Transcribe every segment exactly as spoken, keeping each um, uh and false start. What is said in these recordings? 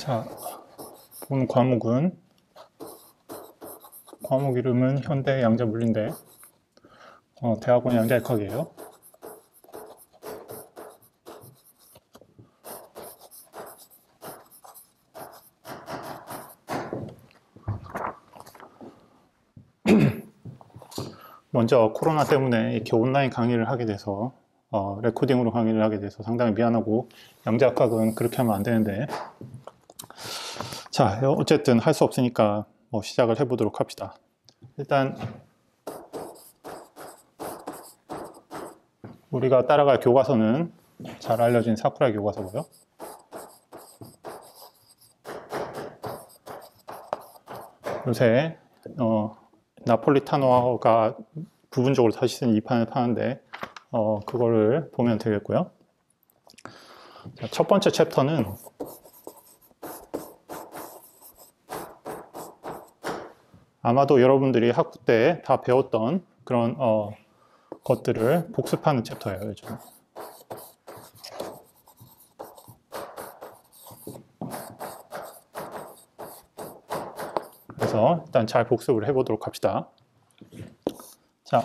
자, 오늘 과목은 과목 이름은 현대 양자 물리인데 어, 대학원 양자역학이에요. 먼저 코로나 때문에 이렇게 온라인 강의를 하게 돼서 어, 레코딩으로 강의를 하게 돼서 상당히 미안하고, 양자역학은 그렇게 하면 안 되는데, 자, 어쨌든 할 수 없으니까 뭐 시작을 해보도록 합시다. 일단 우리가 따라갈 교과서는 잘 알려진 사쿠라 교과서고요. 요새 어, 나폴리타노가 부분적으로 다시 쓴 이 판을 파는데 어, 그거를 보면 되겠고요. 자, 첫 번째 챕터는 아마도 여러분들이 학부 때 다 배웠던 그런 어, 것들을 복습하는 챕터예요, 요즘. 그래서 일단 잘 복습을 해보도록 합시다. 자,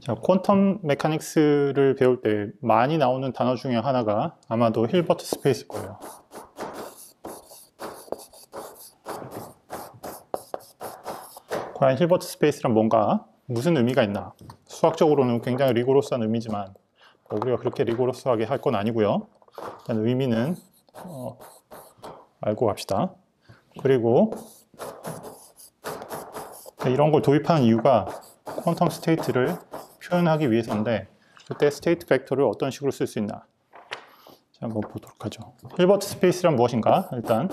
자, 퀀텀 메카닉스를 배울 때 많이 나오는 단어 중에 하나가 아마도 힐버트 스페이스일 거예요. 과연 힐버트 스페이스란 뭔가? 무슨 의미가 있나? 수학적으로는 굉장히 리고로스한 의미지만 우리가 그렇게 리고로스하게 할 건 아니고요. 일단 의미는 어, 알고 갑시다. 그리고 이런 걸 도입하는 이유가 퀀텀 스테이트를 표현하기 위해서인데, 그때 스테이트 벡터를 어떤 식으로 쓸 수 있나? 자, 한번 보도록 하죠. 힐버트 스페이스란 무엇인가? 일단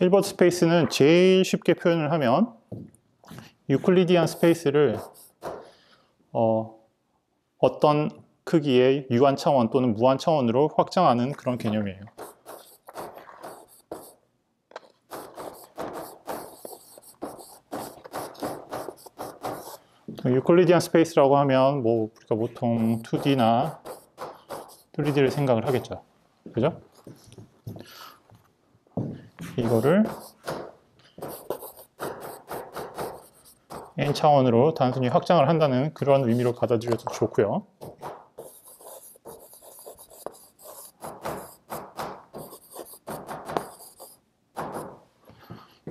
힐버트 스페이스는 제일 쉽게 표현을 하면 유클리디안 스페이스를 어, 어떤 크기의 유한 차원 또는 무한 차원으로 확장하는 그런 개념이에요. 유클리디안 스페이스라고 하면 뭐 우리가 보통 투 디나 쓰리 디를 생각을 하겠죠. 그죠? 이거를 엔 차원으로 단순히 확장을 한다는 그런 의미로 받아들여도 좋고요.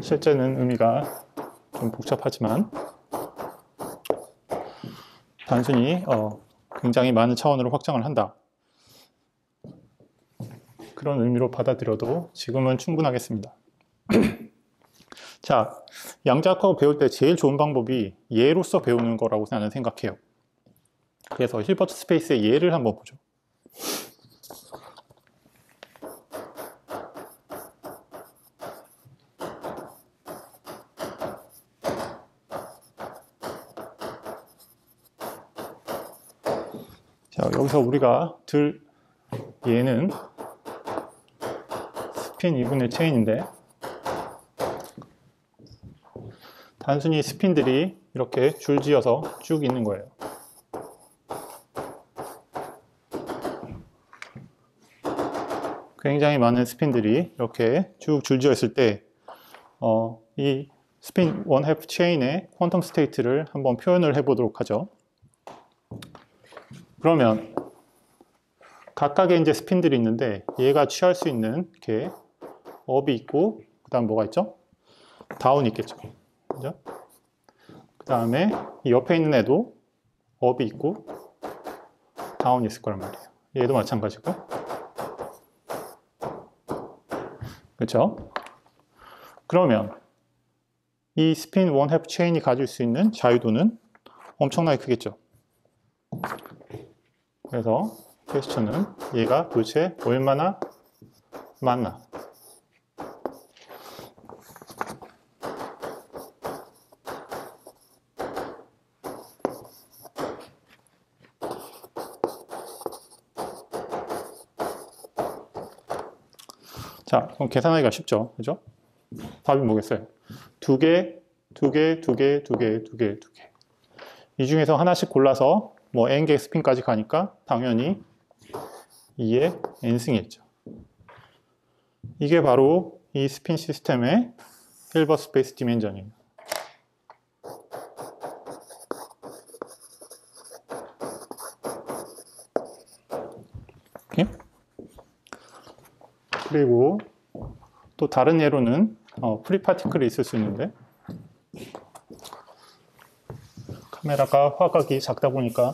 실제는 의미가 좀 복잡하지만 단순히 어, 굉장히 많은 차원으로 확장을 한다, 그런 의미로 받아들여도 지금은 충분하겠습니다. 자, 양자역학을 배울 때 제일 좋은 방법이 예로서 배우는 거라고 나는 생각해요. 그래서 힐버트 스페이스의 예를 한번 보죠. 자, 여기서 우리가 들 예는 스핀 이분의 체인인데, 단순히 스핀들이 이렇게 줄지어서 쭉 있는 거예요. 굉장히 많은 스핀들이 이렇게 쭉 줄지어 있을 때 어, 이 스핀 원 해프 체인의 퀀텀 스테이트를 한번 표현을 해 보도록 하죠. 그러면 각각의 이제 스핀들이 있는데 얘가 취할 수 있는 이렇게 업이 있고, 그 다음 뭐가 있죠? 다운이 있겠죠. 그죠? 그 다음에 이 옆에 있는 애도 업이 있고 다운이 있을 거란 말이에요. 얘도 마찬가지고. 그렇죠? 그러면 이 스핀 원 해프 체인이 가질 수 있는 자유도는 엄청나게 크겠죠. 그래서 퀘스천은 얘가 도대체 얼마나 많나? 자, 그럼 계산하기가 쉽죠, 그죠? 답이 뭐겠어요? 두 개, 두 개, 두 개, 두 개, 두 개, 두 개, 두 개. 이 중에서 하나씩 골라서 뭐 n개 스핀까지 가니까 당연히 이의 n승이겠죠. 이게 바로 이 스핀 시스템의 실버 스페이스 디멘전이에요. 그리고 또 다른 예로는 어, 프리 파티클이 있을 수 있는데, 카메라가 화각이 작다 보니까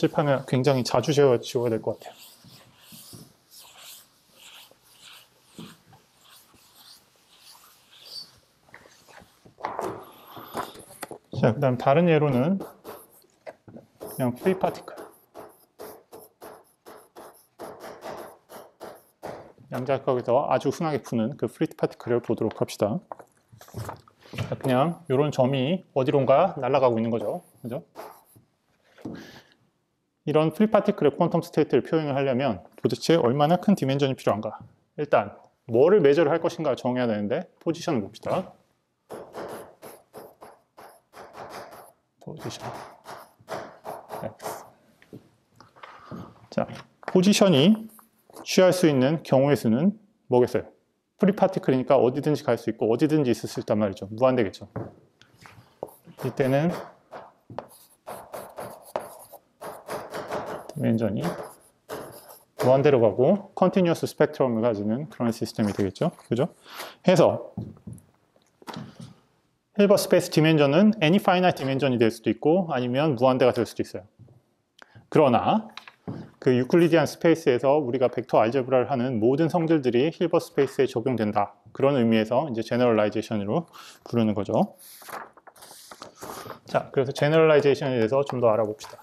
칠판을 굉장히 자주 지워야 될 것 같아요. 자, 그 다음 다른 예로는 그냥 프리 파티클, 양자역학에서 아주 흔하게 푸는 그 프리 파티클을 보도록 합시다. 그냥 이런 점이 어디론가 날아가고 있는 거죠. 그죠? 이런 프리 파티클의 퀀텀 스테이트를 표현을 하려면 도대체 얼마나 큰 디멘전이 필요한가? 일단 뭐를 메저를 할 것인가 정해야 되는데, 포지션을 봅시다. 포지션 X. 자, 포지션이 취할 수 있는 경우의 수는 뭐겠어요? 프리 파티클이니까 어디든지 갈 수 있고 어디든지 있을 수 있단 말이죠. 무한대겠죠. 이때는 디멘전이 무한대로 가고 컨티뉴어스 스펙트럼을 가지는 그런 시스템이 되겠죠. 그죠? 해서 실버 스페이스 디멘전은 any finite 디멘전이 될 수도 있고 아니면 무한대가 될 수도 있어요. 그러나 그 유클리디안 스페이스에서 우리가 벡터 알제브라를 하는 모든 성질들이 실버 스페이스에 적용된다, 그런 의미에서 이제 제너럴라이제이션으로 부르는 거죠. 자, 그래서 제너럴라이제이션에 대해서 좀 더 알아봅시다.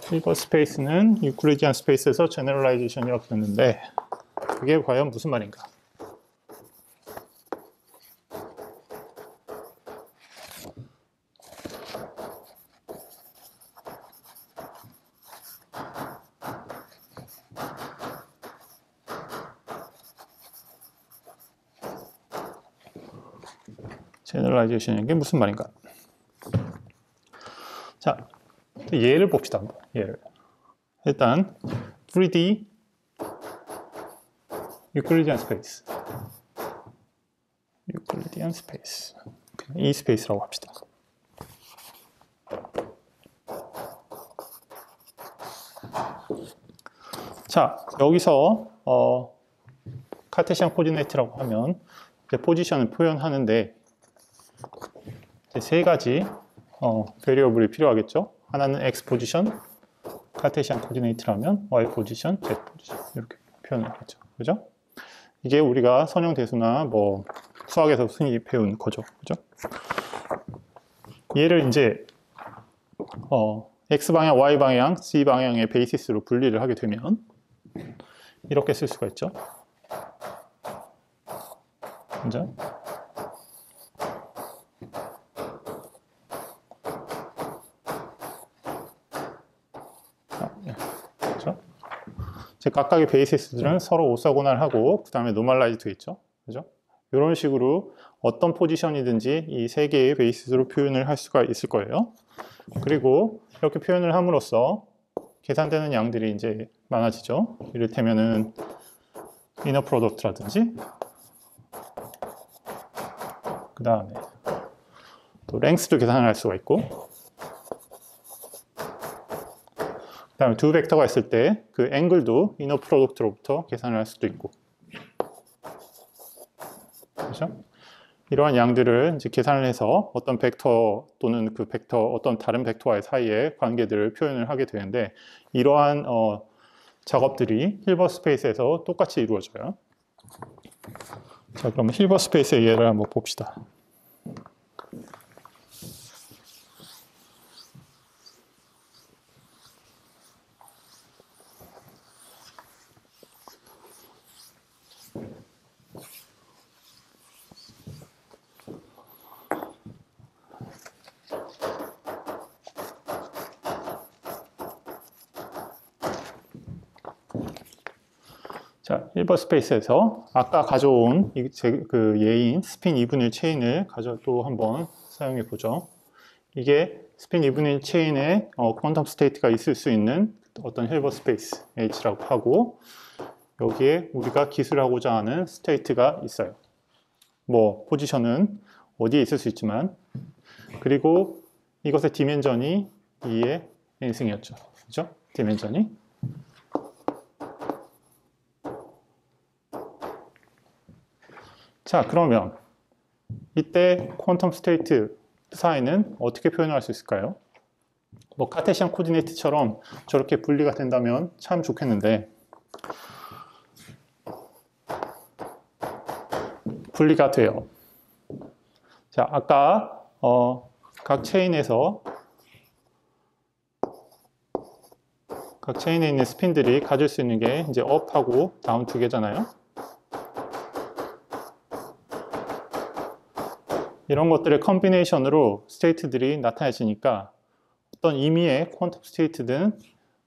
실버 스페이스는 유클리디안 스페이스에서 제너럴라이제이션이라고 불렀는데, 그게 과연 무슨 말인가? 제너럴라이제이션이란 게 무슨 말인가? 자, 예를 봅시다. 예를. 일단 쓰리 디 유클리디안 스페이스, 유클리디안 스페이스, 이 스페이스라고 합시다. 자, 여기서 어, 카테시안 코디네이트라고 하면 이제 포지션을 표현하는데 세 가지 어, 베리어블이 필요하겠죠. 하나는 x 포지션, 카테시안 코디네이트라면 y 포지션, z 포지션, 이렇게 표현하겠죠. 그죠? 이게 우리가 선형 대수나 뭐 수학에서 흔히 배운 거죠. 그죠? 얘를 이제 어, x 방향, y 방향, z 방향의 베이시스로 분리를 하게 되면 이렇게 쓸 수가 있죠. 그죠? 각각의 베이시스들은 서로 오사고날하고 그 다음에 노멀라이즈 돼 있죠. 그죠? 이런 식으로 어떤 포지션이든지 이 세 개의 베이시스로 표현을 할 수가 있을 거예요. 그리고 이렇게 표현을 함으로써 계산되는 양들이 이제 많아지죠. 이를테면은 이너 프로덕트라든지, 그 다음에 또 랭스도 계산을 할 수가 있고, 그 다음에 두 벡터가 있을 때 그 앵글도 이너 프로덕트로부터 계산을 할 수도 있고, 그렇죠? 이러한 양들을 이제 계산을 해서 어떤 벡터 또는 그 벡터 어떤 다른 벡터와의 사이의 관계들을 표현을 하게 되는데, 이러한 어, 작업들이 실버 스페이스에서 똑같이 이루어져요. 자, 그럼 실버 스페이스의 예를 한번 봅시다. 자, 일 번 스페이스에서 아까 가져온 이, 제, 그 예인 스핀 이분의 일 체인을 가져 또 한번 사용해 보죠. 이게 스핀 이분의 일 체인에 어, 퀀텀 스테이트가 있을 수 있는 어떤 힐버트 스페이스 H라고 하고, 여기에 우리가 기술하고자 하는 스테이트가 있어요. 뭐 포지션은 어디에 있을 수 있지만, 그리고 이것의 디멘전이 이의 n승이었죠. 그죠? 디멘전이. 자, 그러면 이때 퀀텀 스테이트 사이는 어떻게 표현할 수 있을까요? 뭐 카테시안 코디네이트처럼 저렇게 분리가 된다면 참 좋겠는데, 분리가 돼요. 자, 아까 어, 각 체인에서 각 체인에 있는 스핀들이 가질 수 있는 게 이제 업하고 다운 두 개잖아요. 이런 것들의 컴비네이션으로 스테이트들이 나타나지니까 어떤 의미의 퀀텀 스테이트든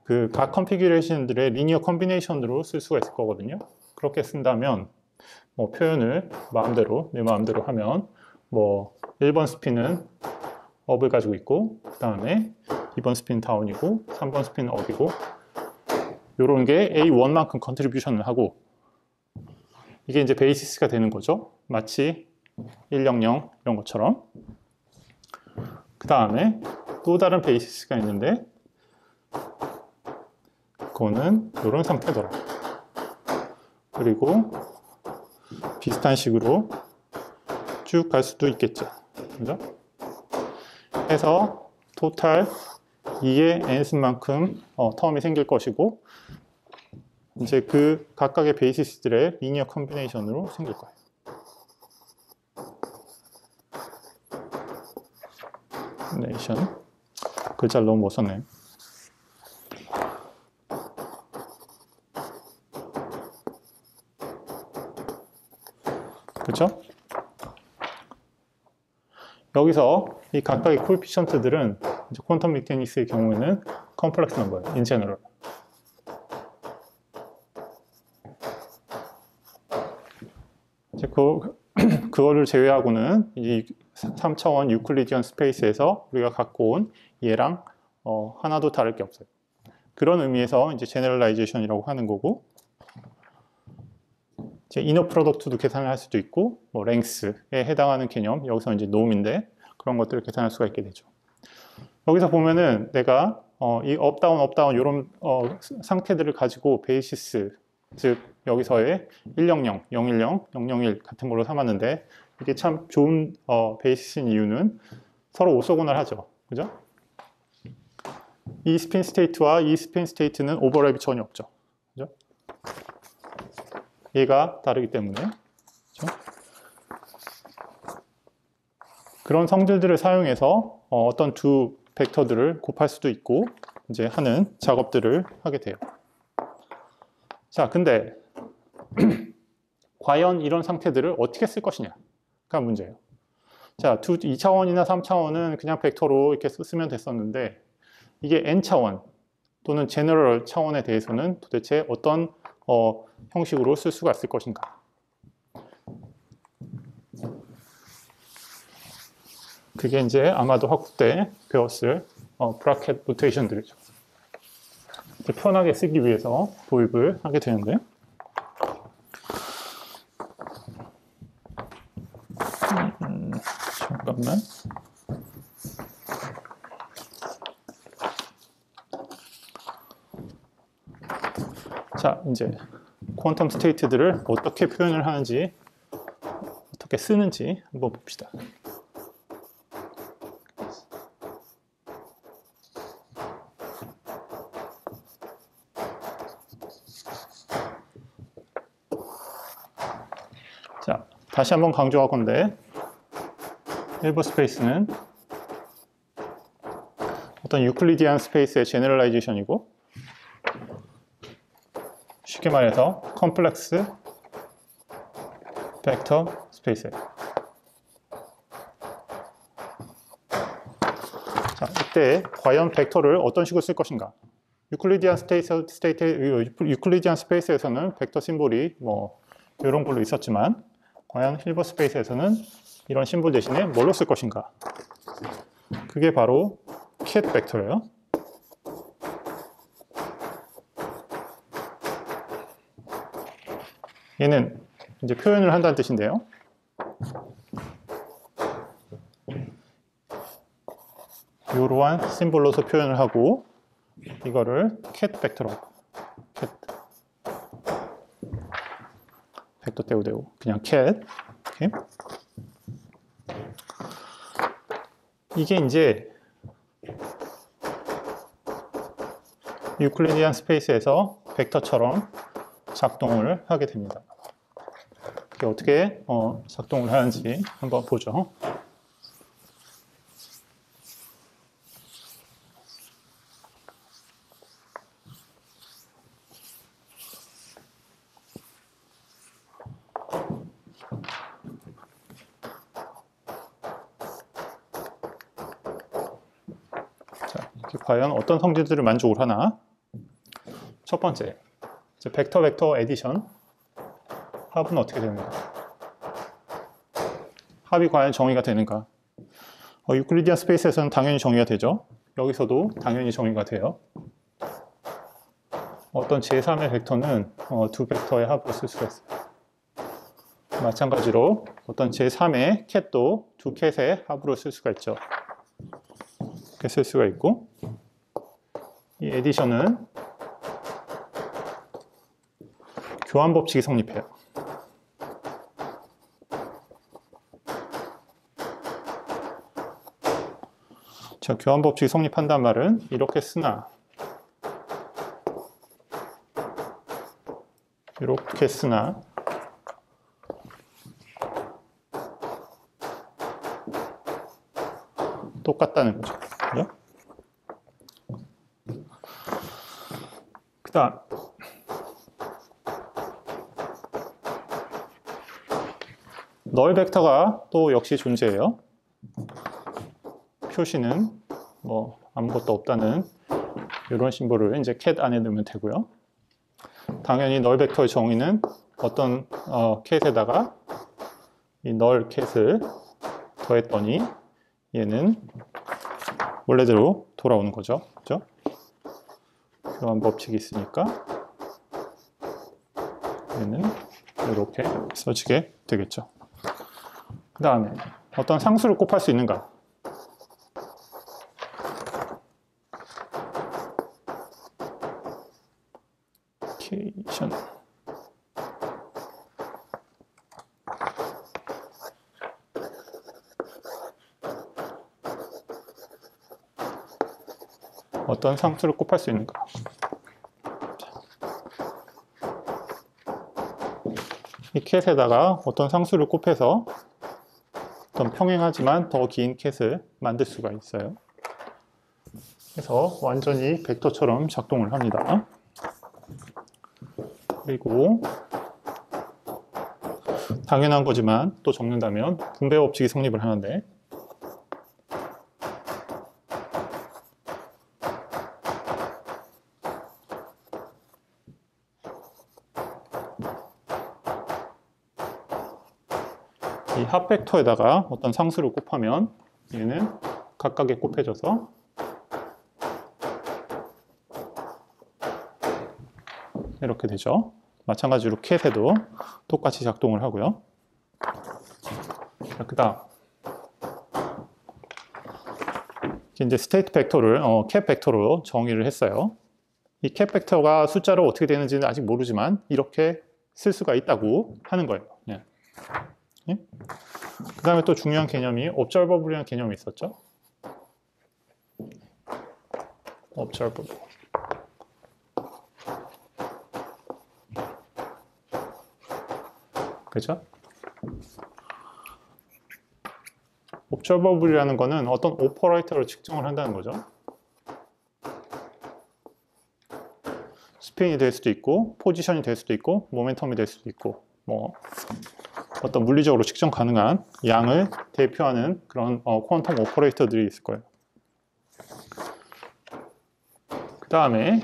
그 각 컨피규레이션들의 리니어 컴비네이션으로 쓸 수가 있을 거거든요. 그렇게 쓴다면 뭐 표현을 마음대로 내 마음대로 하면, 뭐 일 번 스핀은 업을 가지고 있고, 그 다음에 이 번 스핀 다운이고, 삼 번 스핀 업이고, 요런 게 에이 원만큼 컨트리뷰션을 하고, 이게 이제 베이시스가 되는 거죠. 마치 일 영 영 이런 것처럼. 그 다음에 또 다른 베이시스가 있는데, 그거는 요런 상태더라. 그리고 비슷한 식으로 쭉 갈 수도 있겠죠. 그죠? 해서 토탈 이의 n승만큼 어, 텀이 생길 것이고, 이제 그 각각의 베이시스들의 리니어 컴비네이션으로 생길 거예요. 컴비네이션 글자를 너무 못 썼네요. 그렇죠? 여기서 이 각각의 코에피션트들은 이제 퀀텀 메카닉스의 경우에는 컴플렉스 넘버예요. in general. 이제 그, 그거를 제외하고는 이 삼 차원 유클리디언 스페이스에서 우리가 갖고 온 얘랑 어, 하나도 다를 게 없어요. 그런 의미에서 이제 제너럴라이제이션이라고 하는 거고, 이제 이너 프로덕트도 계산을 할 수도 있고, 뭐 랭스에 해당하는 개념, 여기서 이제 놈인데 그런 것들을 계산할 수가 있게 되죠. 여기서 보면은 내가 어, 이 업다운 업다운 이런 어, 상태들을 가지고 베이시스, 즉 여기서의 일 영 영, 영 일 영, 영 영 일 같은 걸로 삼았는데, 이게 참 좋은 어, 베이시스인 이유는 서로 오소고널 하죠. 그죠? 이 스핀 스테이트와 이 스핀 스테이트는 오버랩이 전혀 없죠. 그죠? 얘가 다르기 때문에. 그죠? 그런 성질들을 사용해서 어, 어떤 두 벡터들을 곱할 수도 있고 이제 하는 작업들을 하게 돼요. 자, 근데 과연 이런 상태들을 어떻게 쓸 것이냐가 문제예요. 자, 두, 이 차원이나 삼 차원은 그냥 벡터로 이렇게 쓰면 됐었는데, 이게 엔 차원 또는 제너럴 차원에 대해서는 도대체 어떤 어, 형식으로 쓸 수가 있을 것인가. 그게 이제 아마도 학부 때 배웠을 어, 브라켓 노테이션들이죠. 편하게 쓰기 위해서 도입을 하게 되는데, 음, 잠깐만. 자, 이제 퀀텀 스테이트들을 어떻게 표현을 하는지, 어떻게 쓰는지 한번 봅시다. 자, 다시 한번 강조할 건데, 일 번 스페이스는 어떤 유클리디안 스페이스의 제너럴라이제이션이고, 쉽게 말해서 컴플렉스 벡터 스페이스. 자, 이때 과연 벡터를 어떤 식으로 쓸 것인가 유클리디안 스테이트, 스테이트, 유클리디안 스페이스에서는 벡터 심볼이 뭐 이런 걸로 있었지만, 과연 힐버 스페이스에서는 이런 심볼 대신에 뭘로 쓸 것인가? 그게 바로 캣 벡터예요. 얘는 이제 표현을 한다는 뜻인데요. 이러한 심볼로서 표현을 하고, 이거를 캣 벡터로, 캣 벡터 떼우대우 그냥 캣. 이렇게. 이게 이제 유클리디안 스페이스에서 벡터처럼 작동을 하게 됩니다. 이게 어떻게 어, 작동을 하는지 한번 보죠. 과연 어떤 성질들을 만족을 하나? 첫 번째, 벡터 벡터 에디션 합은 어떻게 되는가? 합이 과연 정의가 되는가? 어, 유클리디안 스페이스에서는 당연히 정의가 되죠. 여기서도 당연히 정의가 돼요. 어떤 제삼의 벡터는 어, 두 벡터의 합으로 쓸 수가 있어요. 마찬가지로 어떤 제삼의 캣도 두 캣의 합으로 쓸 수가 있죠. 이렇게 쓸 수가 있고, 이 에디션은 교환 법칙이 성립해요. 자, 교환 법칙이 성립한다는 말은 이렇게 쓰나 이렇게 쓰나 똑같다는 거죠. 그죠? 그다음 널 벡터가 또 역시 존재해요. 표시는 뭐 아무것도 없다는 이런 심볼을 이제 캣 안에 넣으면 되고요. 당연히 널 벡터의 정의는 어떤 어, 캣에다가 이 널 캣을 더했더니 얘는 원래대로 돌아오는 거죠. 그죠? 교환 법칙이 있으니까 얘는 이렇게 써지게 되겠죠. 그 다음에 어떤 상수를 곱할 수 있는가? 케이션. 어떤 상수를 곱할 수 있는가? 이 캣에다가 어떤 상수를 곱해서 평행하지만 더 긴 캣을 만들 수가 있어요. 그래서 완전히 벡터처럼 작동을 합니다. 그리고 당연한 거지만 또 적는다면 분배 법칙이 성립을 하는데, 이 합 벡터에다가 어떤 상수를 곱하면 얘는 각각에 곱해져서 이렇게 되죠. 마찬가지로 캣에도 똑같이 작동을 하고요. 자, 그 다음 이제 스테이트 벡터를 어, 캣 벡터로 정의를 했어요. 이 캣 벡터가 숫자로 어떻게 되는지는 아직 모르지만 이렇게 쓸 수가 있다고 하는 거예요. 네. 예? 그 다음에 또 중요한 개념이 observable이라는 개념이 있었죠. observable. 그죠? observable이라는 거는 어떤 오퍼레이터로 측정을 한다는 거죠. 스핀이 될 수도 있고, 포지션이 될 수도 있고, 모멘텀이 될 수도 있고, 뭐 어떤 물리적으로 측정 가능한 양을 대표하는 그런 어, 퀀텀 오퍼레이터들이 있을 거예요. 그 다음에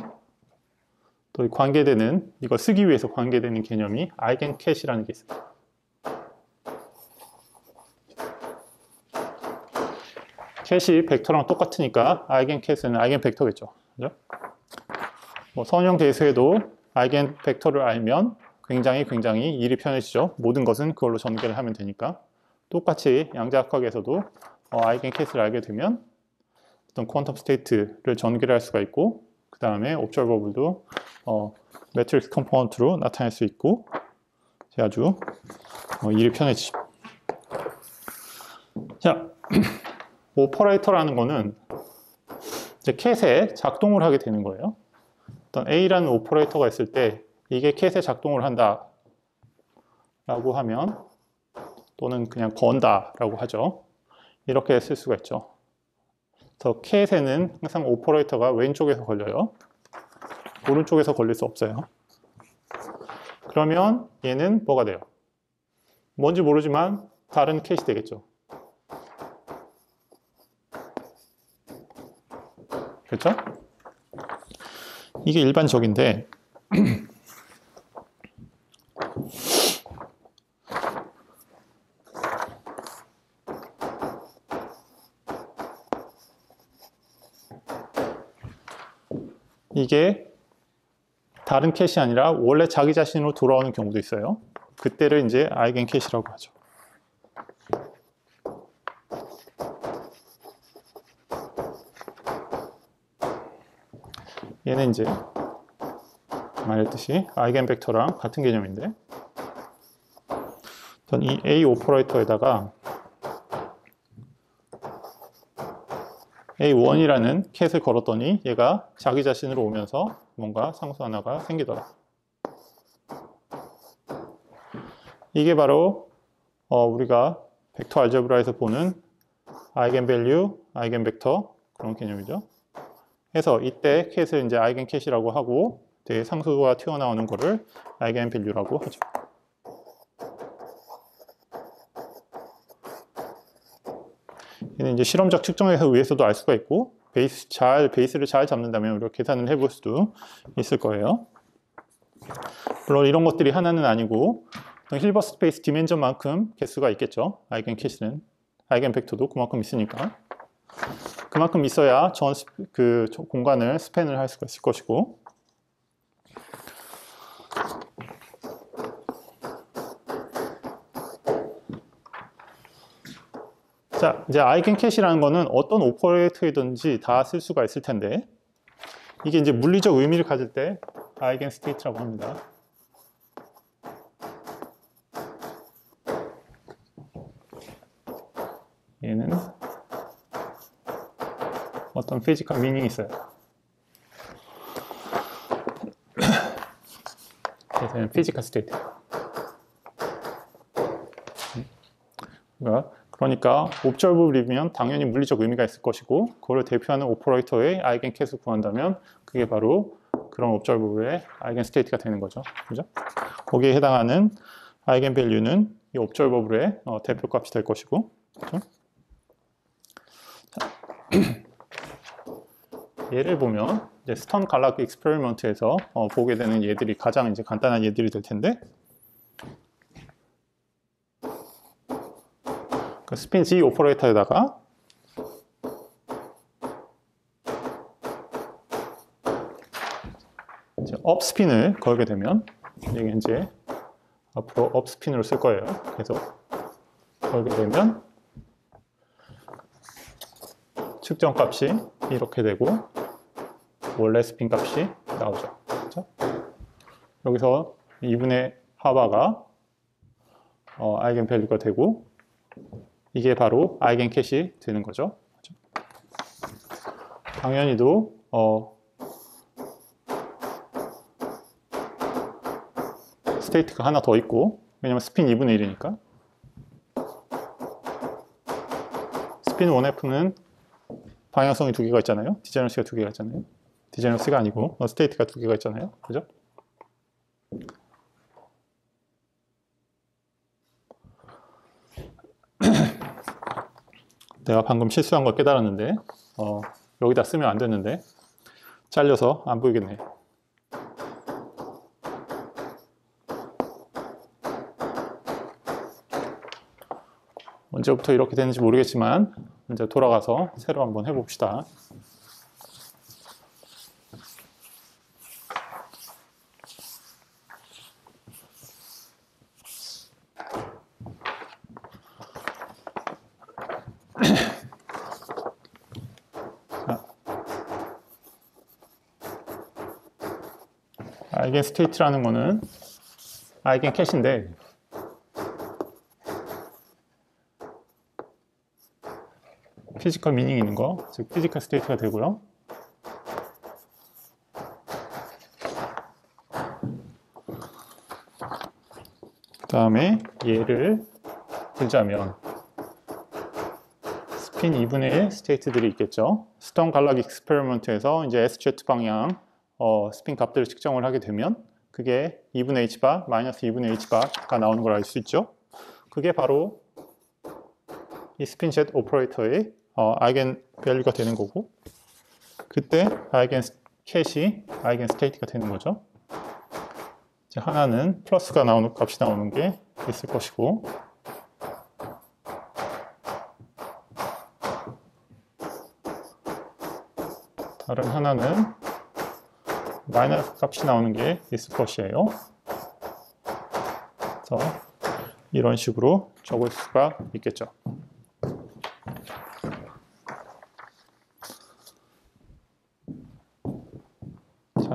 또 관계되는, 이걸 쓰기 위해서 관계되는 개념이 아이겐캣이라는 게 있습니다. 캣이 벡터랑 똑같으니까 아이겐캣은 아이겐벡터겠죠. 그죠? 뭐 선형 대수에도 아이겐벡터를 알면 굉장히 굉장히 일이 편해지죠. 모든 것은 그걸로 전개를 하면 되니까. 똑같이 양자역학에서도 어, 아이겐캣을 알게 되면 어떤 퀀텀 스테이트를 전개를 할 수가 있고, 그 다음에 옵저버블도 어, 매트릭스 컴포넌트로 나타낼 수 있고, 아주 어, 일이 편해지죠. 자, 오퍼레이터라는 거는 이제 캣에 작동을 하게 되는 거예요. 어떤 A라는 오퍼레이터가 있을 때 이게 캣에 작동을 한다 라고 하면, 또는 그냥 건다 라고 하죠. 이렇게 쓸 수가 있죠. 그래서 캣에는 항상 오퍼레이터가 왼쪽에서 걸려요. 오른쪽에서 걸릴 수 없어요. 그러면 얘는 뭐가 돼요? 뭔지 모르지만 다른 캣이 되겠죠. 그렇죠? 이게 일반적인데 이게 다른 캣이 아니라 원래 자기 자신으로 돌아오는 경우도 있어요. 그때를 이제 아이겐 캣이라고 하죠. 얘는 이제 말했듯이 아이겐 벡터랑 같은 개념인데, 전 이 A 오퍼레이터에다가 에이 원이라는 캣을 걸었더니 얘가 자기 자신으로 오면서 뭔가 상수 하나가 생기더라. 이게 바로 어 우리가 벡터 알제브라에서 보는 아이겐 밸류, 아이겐 벡터, 그런 개념이죠. 해서 이때 캣을 이제 아이겐 캣이라고 하고, 되게 상수가 튀어나오는 거를 아이겐 밸류라고 하죠. 얘는 이제 실험적 측정에서 위해서도 알 수가 있고, 베이스 잘, 베이스를 잘 잡는다면 우리가 계산을 해볼 수도 있을 거예요. 물론 이런 것들이 하나는 아니고, 힐버스트 베이스 디멘전만큼 개수가 있겠죠. 아이겐 캣은, 아이겐 벡터도 그만큼 있으니까. 그만큼 있어야 전 그 공간을 스팬을 할 수가 있을 것이고, 자, 이제 아이겐캣이라는 거는 어떤 오퍼레이터이든지 다 쓸 수가 있을 텐데, 이게 이제 물리적 의미를 가질 때 아이겐 스테이트라고 합니다. 얘는 어떤 피지컬 미닝이 있어요. 그래서 얘는 피지컬 스테이트. 그러니까 그러니까 옵저버블이면 당연히 물리적 의미가 있을 것이고, 그걸 대표하는 오퍼레이터의 아이겐캣을 구한다면 그게 바로 그런 옵저버블의 아이겐스테이트가 되는 거죠. 그죠? 거기에 해당하는 아이겐밸류는 이 옵저버블의 어, 대표값이 될 것이고, 그죠? 얘를 보면 이제 스턴 갈락 익스페리먼트에서 어, 보게 되는 얘들이 가장 이제 간단한 얘들이 될 텐데, 스핀 G 오퍼레이터에다가 이제 업스핀을 걸게 되면, 이게 이제 앞으로 업스핀으로 쓸 거예요. 계속 걸게 되면 측정 값이 이렇게 되고 원래 스핀 값이 나오죠. 그렇죠? 여기서 이분의 하바가 어, 아이겐 밸류가 되고, 이게 바로 아이겐 캣이 되는 거죠. 당연히도 어, 스테이트가 하나 더 있고, 왜냐면 스핀 이분의 일이니까 스핀 원 에프는 방향성이 두 개가 있잖아요. 디제너시가 두 개가 있잖아요. 디제너시가 아니고 어, 스테이트가 두 개가 있잖아요. 그죠? 내가 방금 실수한 걸 깨달았는데 어, 여기다 쓰면 안 됐는데 잘려서 안 보이겠네. 언제부터 이렇게 되는지 모르겠지만 이제 돌아가서 새로 한번 해봅시다. 아이겐 스테이트라는 거는 아이겐 캣인데 피지컬 미닝이 있는 거, 즉 피지컬 스테이트가 되고요. 그 다음에 얘를 풀자면 스핀 이분의 일 스테이트들이 있겠죠. 스턴 갈락 익스페리먼트에서 이제 에스 지 방향 어, 스핀 값들을 측정을 하게 되면 그게 이분의 h바 마이너스 이분의 h바가 나오는 걸 알 수 있죠. 그게 바로 이 스핀 젯 오퍼레이터의 어, 아이겐 밸류가 되는 거고, 그때 아이겐 캣이 아이겐 스테이트가 되는 거죠. 이제 하나는 플러스가 나오는 값이 나오는 게 있을 것이고, 다른 하나는 마이너스 값이 나오는 게 있을 것이에요. 그래서 이런 식으로 적을 수가 있겠죠. 자,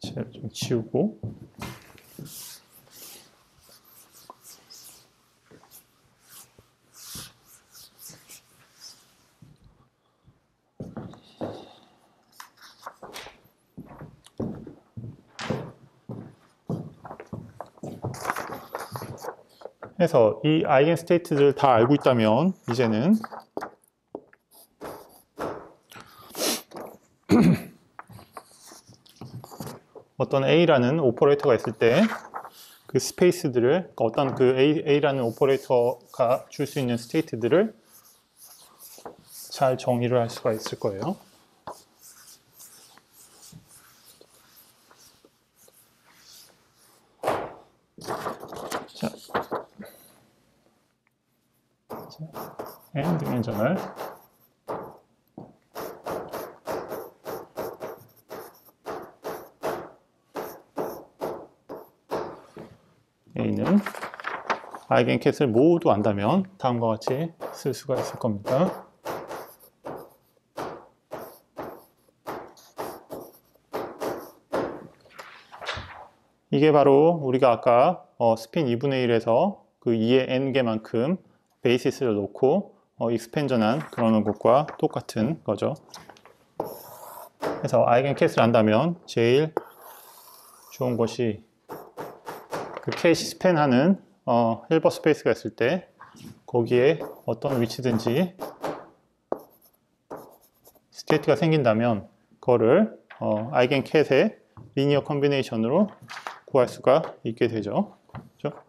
쟤를 좀 지우고. 해서 이 아이겐 스테이트들을 다 알고 있다면 이제는 어떤 A라는 오퍼레이터가 있을 때 그 스페이스들을, 어떤 그 A, A라는 오퍼레이터가 줄 수 있는 스테이트들을 잘 정의를 할 수가 있을 거예요. n dimensional A는 아이겐캣을 모두 안다면 다음과 같이 쓸 수가 있을 겁니다. 이게 바로 우리가 아까 어, 스핀 이분의 일에서 그 이의 n개만큼 베이시스를 놓고 어, 익스펜전한 그런 것과 똑같은 거죠. 그래서 아이겐 캣을 안다면 제일 좋은 것이 그 캣이 스팬하는 어, 힐버 스페이스가 있을 때 거기에 어떤 위치든지 스테이트가 생긴다면 그거를 어, 아이겐 캣의 리니어 컨비네이션으로 구할 수가 있게 되죠. 그렇죠?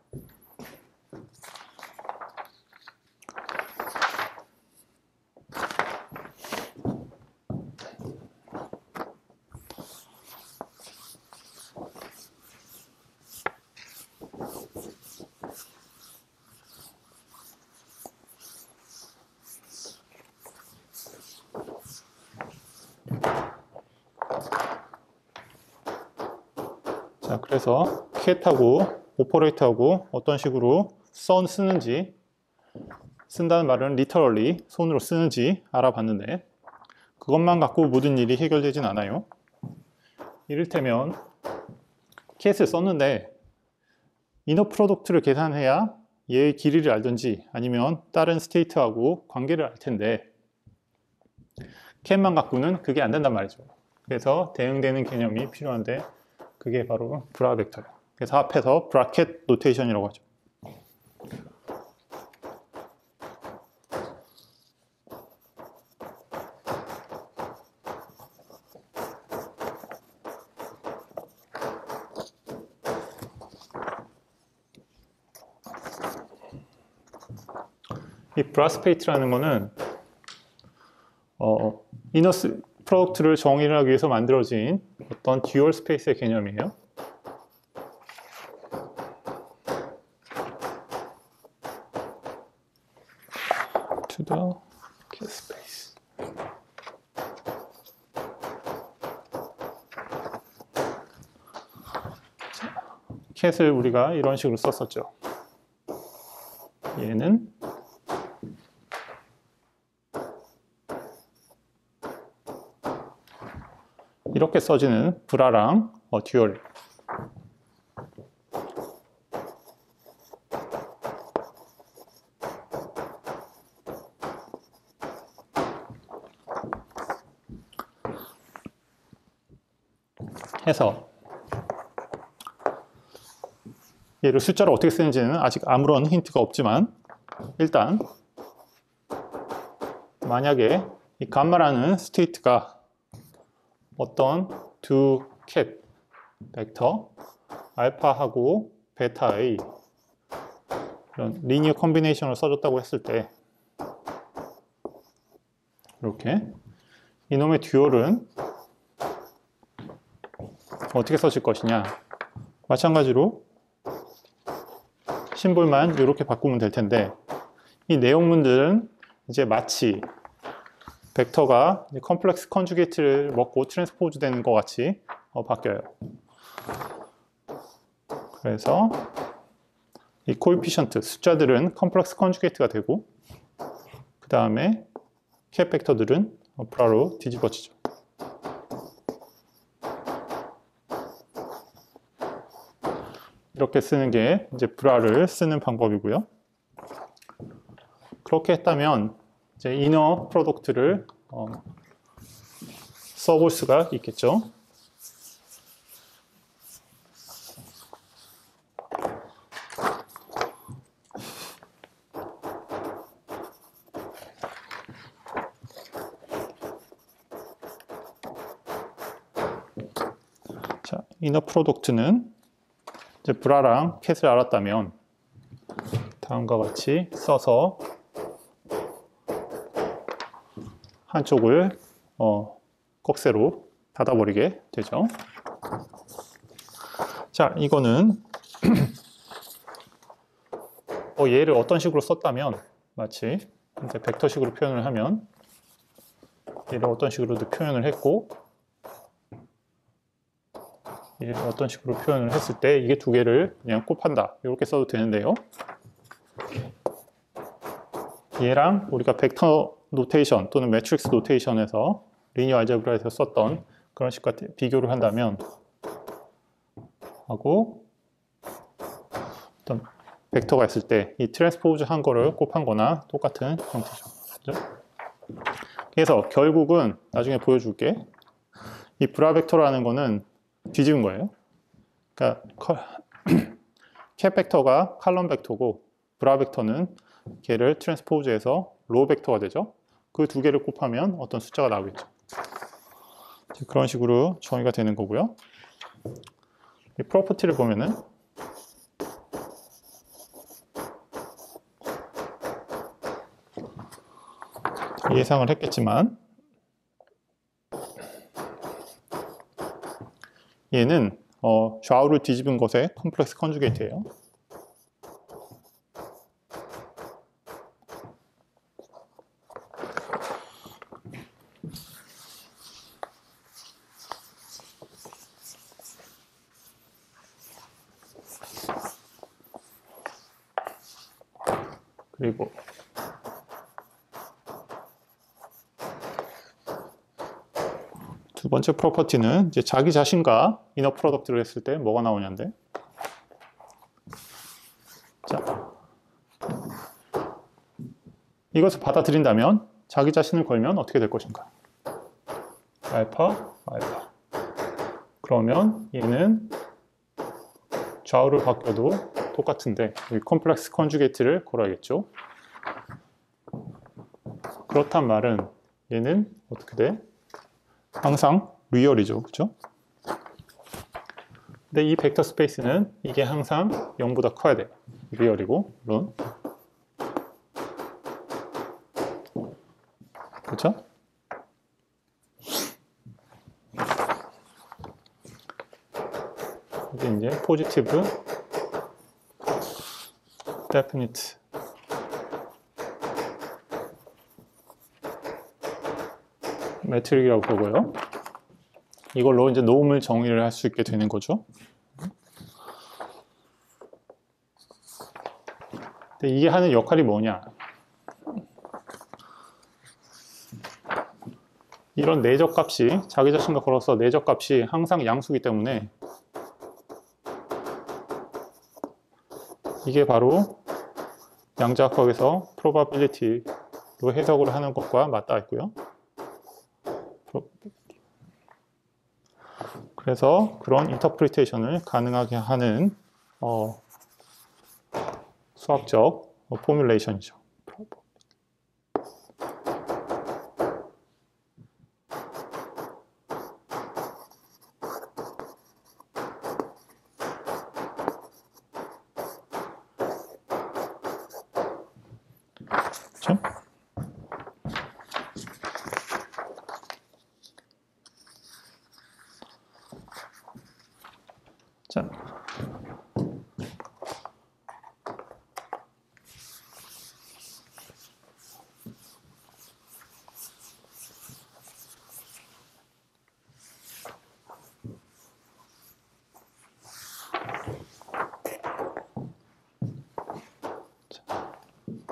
자, 그래서 캣하고 오퍼레이터하고 어떤 식으로 선 쓰는지, 쓴다는 말은 리터럴리 손으로 쓰는지 알아봤는데 그것만 갖고 모든 일이 해결되진 않아요. 이를테면 캣을 썼는데 이너 프로덕트를 계산해야 얘의 길이를 알든지 아니면 다른 스테이트하고 관계를 알 텐데 캣만 갖고는 그게 안 된단 말이죠. 그래서 대응되는 개념이 필요한데 그게 바로 브라 벡터예요. 그래서 앞에서 브라켓 노테이션이라고 하죠. 이 브라 스페이트라는 거는 어, 이너스 프로덕트를 정의를 하기 위해서 만들어진 어떤 듀얼 스페이스의 개념이에요. to the key space. 캣을 우리가 이런 식으로 썼었죠. 얘는 이렇게 써지는 브라랑 어, 듀얼. 해서 얘를 숫자로 어떻게 쓰는지는 아직 아무런 힌트가 없지만, 일단 만약에 이 감마라는 스테이트가 어떤 두 캣 벡터 알파하고 베타의 이런 리니어 컨비네이션을 써줬다고 했을 때, 이렇게 이놈의 듀얼은 어떻게 써질 것이냐. 마찬가지로 심볼만 이렇게 바꾸면 될 텐데, 이 내용문들은 이제 마치 벡터가 컴플렉스 컨주게이트를 먹고 트랜스포즈 되는 것 같이 어, 바뀌어요. 그래서 이 코에피션트 숫자들은 컴플렉스 컨주게이트가 되고, 그 다음에 캣 벡터들은 어, 브라로 뒤집어지죠. 이렇게 쓰는 게 이제 브라를 쓰는 방법이고요. 그렇게 했다면 이제 이너 프로덕트를 어 써볼 수가 있겠죠. 자, 이너 프로덕트는 이제 브라랑 캣을 알았다면 다음과 같이 써서 한쪽을 어, 꺽쇠로 닫아버리게 되죠. 자, 이거는 어, 얘를 어떤 식으로 썼다면, 마치 이제 벡터식으로 표현을 하면 얘를 어떤 식으로도 표현을 했고, 어떤 식으로 표현을 했을 때 이게 두 개를 그냥 곱한다, 이렇게 써도 되는데요. 얘랑 우리가 벡터 노테이션 또는 매트릭스 노테이션에서 리니어 알제브라에서 썼던 그런 식과 비교를 한다면, 하고 어떤 벡터가 있을 때 이 트랜스포즈 한 거를 곱한 거나 똑같은 형태죠. 그래서 결국은 나중에 보여줄게, 이 브라 벡터라는 거는 뒤집은 거예요. 그러니까 캣 벡터가 칼럼 벡터고, 브라 벡터는 걔를 트랜스포즈해서 로 벡터가 되죠. 그 두 개를 곱하면 어떤 숫자가 나오겠죠. 그런 식으로 정의가 되는 거고요. 이 프로퍼티를 보면은 예상을 했겠지만, 얘는 어, 좌우를 뒤집은 것의 컴플렉스 컨주게이트예요. 그리고 두 번째 프로퍼티는 이제 자기 자신과 이너 프로덕트를 했을 때 뭐가 나오냐인데, 자, 이것을 받아들인다면 자기 자신을 걸면 어떻게 될 것인가. 알파, 알파. 그러면 얘는 좌우를 바뀌어도 똑같은데 이 컴플렉스 컨주게이트를 걸어야겠죠. 그렇단 말은 얘는 어떻게 돼? 항상 리얼이죠, 그렇죠? 근데 이 벡터 스페이스는 이게 항상 영보다 커야 돼요. 리얼이고, 물론, 그렇죠? 이게 이제 포지티브 데피니트 매트릭이라고 그러고요. 이걸로 이제 노음을 정의를 할 수 있게 되는 거죠. 근데 이게 하는 역할이 뭐냐? 이런 내적 값이, 자기 자신과 걸어서 내적 값이 항상 양수이기 때문에 이게 바로 양자역학에서 probability로 해석을 하는 것과 맞닿아 있고요. 그래서 그런 인터프리테이션을 가능하게 하는 어, 수학적 어, 포뮬레이션이죠. 자,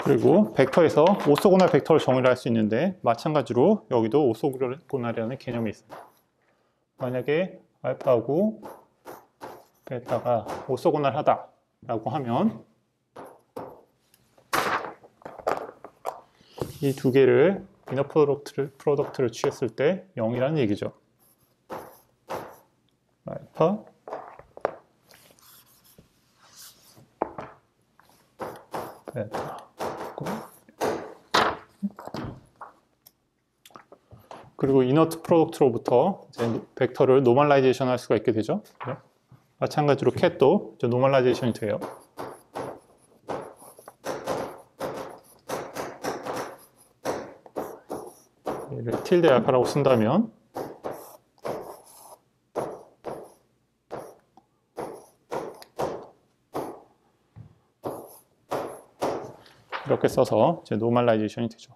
그리고 벡터에서 오소고날 벡터를 정의를 할 수 있는데 마찬가지로 여기도 오소고날이라는 개념이 있습니다. 만약에 알파하고 베타가 오소고날 하다 라고 하면 이 두 개를 이너 프로덕트를, 프로덕트를 취했을 때 영이라는 얘기죠. 알파 베타. 그리고 이너 프로덕트로부터 이제 벡터를 노멀라이제이션 할 수가 있게 되죠. 마찬가지로 캣도 노멀라이제이션이 돼요. 얘를 틸데 알파라고 쓴다면 이렇게 써서 이제 노멀라이제이션이 되죠.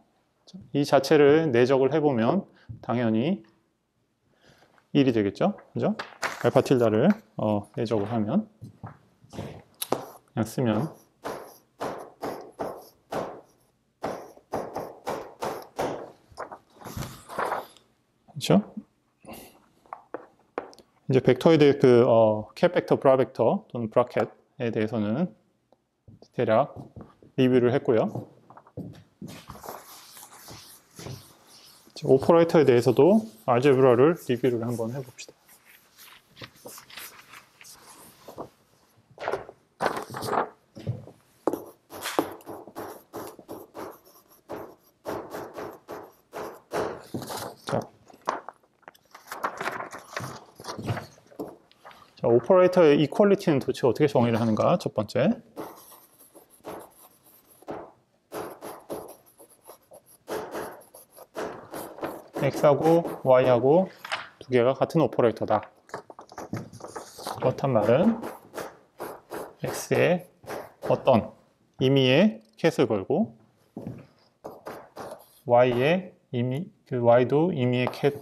이 자체를 내적을 해보면 당연히 일이 되겠죠. 그죠? 알파 틸다를 어, 내적을 하면 그냥 쓰면 그렇죠? 이제 벡터에 대해 그 어, 캣 벡터, 브라 벡터 또는 브라켓에 대해서는 대략 리뷰를 했고요. 오퍼레이터에 대해서도 알제브라를 리뷰를 한번 해봅시다. 자, 자 오퍼레이터의 이퀄리티는 도대체 어떻게 정의를 하는가? 첫 번째. x하고 y하고 두 개가 같은 오퍼레이터다. 그렇단 말은 x에 어떤 임의의 캣을 걸고 y에 임의, 그 y도 임의의 캣,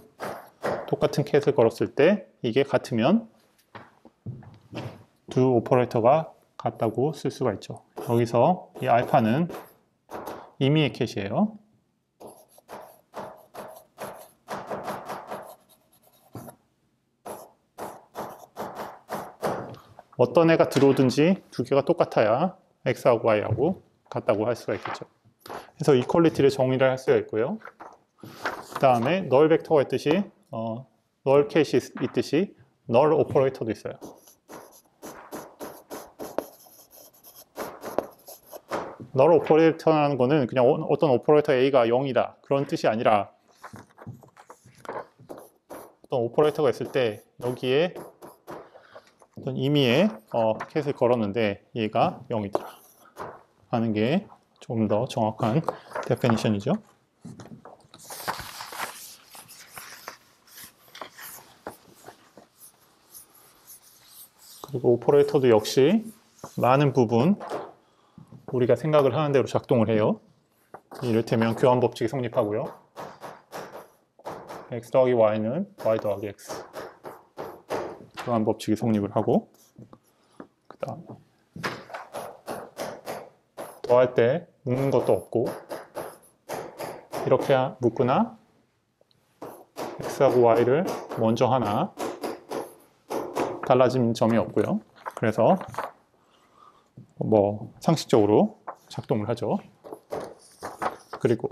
똑같은 캣을 걸었을 때 이게 같으면 두 오퍼레이터가 같다고 쓸 수가 있죠. 여기서 이 알파는 임의의 캣이에요. 어떤 애가 들어오든지 두 개가 똑같아야 x하고 y하고 같다고 할 수가 있겠죠. 그래서 이퀄리티를 정의를 할 수가 있고요. 그 다음에 널 벡터가 있듯이 어, 널 캣이 있듯이 널 오퍼레이터도 있어요. 널 오퍼레이터라는 거는 그냥 어떤 오퍼레이터 a가 영이다 그런 뜻이 아니라 어떤 오퍼레이터가 있을 때 여기에 어떤 임의의 어, 캣을 걸었는데 얘가 영이더라 하는 게 조금 더 정확한 데피니션이죠. 그리고 오퍼레이터도 역시 많은 부분 우리가 생각을 하는 대로 작동을 해요. 이를테면 교환 법칙이 성립하고요. x 더하기 y는 y 더하기 x 그러한 법칙이 성립을 하고, 그 다음 더할 때 묶는 것도 없고, 이렇게 묶거나 x하고 y를 먼저 하나 달라진 점이 없고요. 그래서 뭐 상식적으로 작동을 하죠. 그리고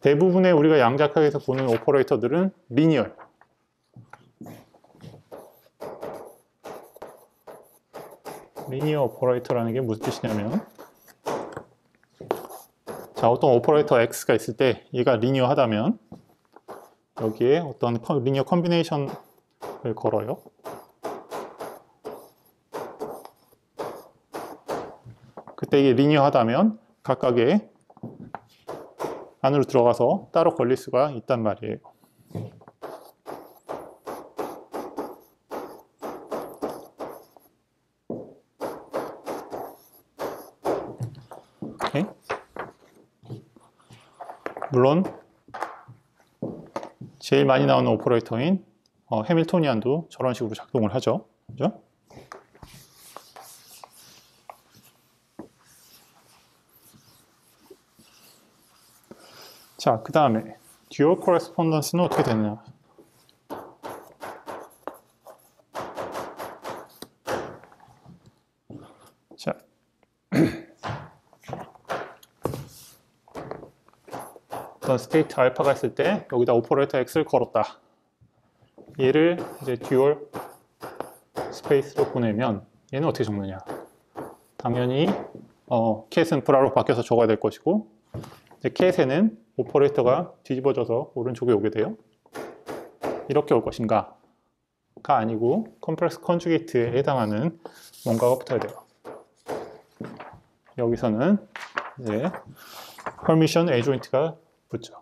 대부분의 우리가 양자역학에서 보는 오퍼레이터들은 리니얼, 리니어 오퍼레이터라는 게 무슨 뜻이냐면, 자, 어떤 오퍼레이터 x가 있을 때 얘가 리니어하다면 여기에 어떤 리니어 컨비네이션을 걸어요. 그때 이게 리니어하다면 각각의 안으로 들어가서 따로 걸릴 수가 있단 말이에요. 오케이? 물론 제일 많이 나오는 오퍼레이터인 어, 해밀토니안도 저런 식으로 작동을 하죠. 그죠? 자, 그 다음에 듀얼 코레스폰던스는 어떻게 되느냐. 자, 어떤 스테이트 알파가 있을 때 여기다 오퍼레이터 x를 걸었다. 얘를 이제 듀얼 스페이스로 보내면 얘는 어떻게 적느냐. 당연히 어, 캣은 브라로 바뀌어서 적어야 될 것이고, 이제 캣에는 오퍼레이터가 뒤집어져서 오른쪽에 오게 돼요. 이렇게 올 것인가 가 아니고 컴플렉스 컨주게이트에 해당하는 뭔가가 붙어야 돼요. 여기서는 이제 퍼미션 에이조인트가 붙죠.